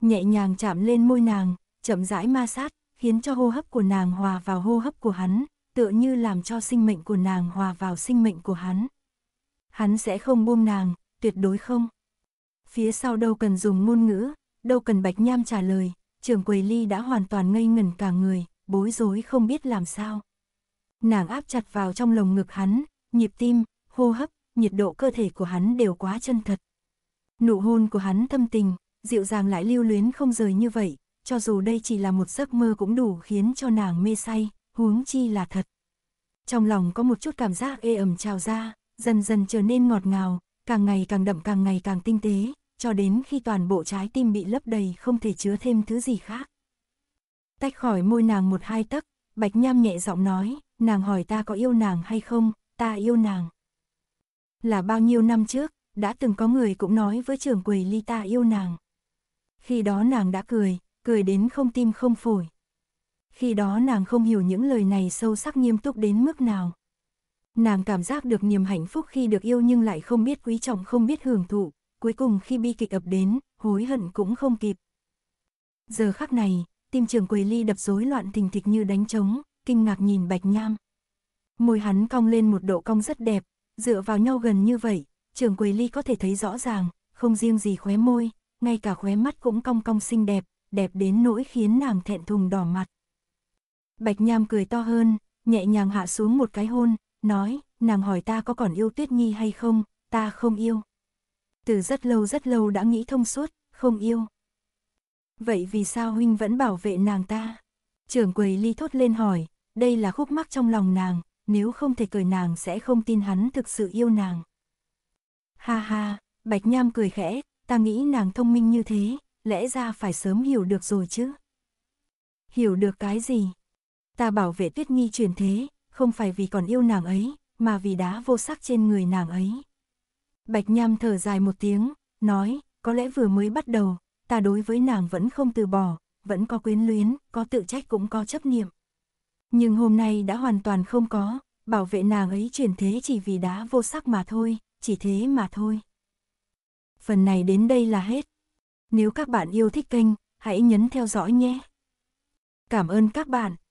Nhẹ nhàng chạm lên môi nàng, chậm rãi ma sát, khiến cho hô hấp của nàng hòa vào hô hấp của hắn, tựa như làm cho sinh mệnh của nàng hòa vào sinh mệnh của hắn. Hắn sẽ không buông nàng, tuyệt đối không. Phía sau đâu cần dùng ngôn ngữ, đâu cần Bạch Nham trả lời, Trường Quầy Ly đã hoàn toàn ngây ngẩn cả người, bối rối không biết làm sao. Nàng áp chặt vào trong lồng ngực hắn, nhịp tim, hô hấp, nhiệt độ cơ thể của hắn đều quá chân thật. Nụ hôn của hắn thâm tình, dịu dàng lại lưu luyến không rời như vậy, cho dù đây chỉ là một giấc mơ cũng đủ khiến cho nàng mê say, huống chi là thật. Trong lòng có một chút cảm giác ê ẩm trào ra, dần dần trở nên ngọt ngào, càng ngày càng đậm càng ngày càng tinh tế, cho đến khi toàn bộ trái tim bị lấp đầy không thể chứa thêm thứ gì khác. Tách khỏi môi nàng một hai tấc, Bạch Nham nhẹ giọng nói, nàng hỏi ta có yêu nàng hay không, ta yêu nàng. Là bao nhiêu năm trước, đã từng có người cũng nói với Trường Quỷ Ly ta yêu nàng. Khi đó nàng đã cười, cười đến không tim không phổi. Khi đó nàng không hiểu những lời này sâu sắc nghiêm túc đến mức nào. Nàng cảm giác được niềm hạnh phúc khi được yêu nhưng lại không biết quý trọng không biết hưởng thụ, cuối cùng khi bi kịch ập đến, hối hận cũng không kịp. Giờ khắc này, tim Trường Quỷ Ly đập rối loạn thình thịch như đánh trống, kinh ngạc nhìn Bạch Nham. Môi hắn cong lên một độ cong rất đẹp, dựa vào nhau gần như vậy, Trường Quỷ Ly có thể thấy rõ ràng, không riêng gì khóe môi, ngay cả khóe mắt cũng cong cong xinh đẹp, đẹp đến nỗi khiến nàng thẹn thùng đỏ mặt. Bạch Nham cười to hơn, nhẹ nhàng hạ xuống một cái hôn, nói, nàng hỏi ta có còn yêu Tuyết Nhi hay không, ta không yêu. Từ rất lâu đã nghĩ thông suốt, không yêu. Vậy vì sao huynh vẫn bảo vệ nàng ta? Trưởng Quầy Ly thốt lên hỏi, đây là khúc mắc trong lòng nàng, nếu không thể cởi nàng sẽ không tin hắn thực sự yêu nàng. Ha ha, Bạch Nham cười khẽ, ta nghĩ nàng thông minh như thế, lẽ ra phải sớm hiểu được rồi chứ. Hiểu được cái gì? Ta bảo vệ Tuyết Nhi chuyển thế, không phải vì còn yêu nàng ấy, mà vì đá vô sắc trên người nàng ấy. Bạch Nham thở dài một tiếng, nói, có lẽ vừa mới bắt đầu, ta đối với nàng vẫn không từ bỏ, vẫn có quyến luyến, có tự trách cũng có chấp niệm. Nhưng hôm nay đã hoàn toàn không có, bảo vệ nàng ấy chuyển thế chỉ vì đá vô sắc mà thôi, chỉ thế mà thôi. Phần này đến đây là hết. Nếu các bạn yêu thích kênh, hãy nhấn theo dõi nhé. Cảm ơn các bạn.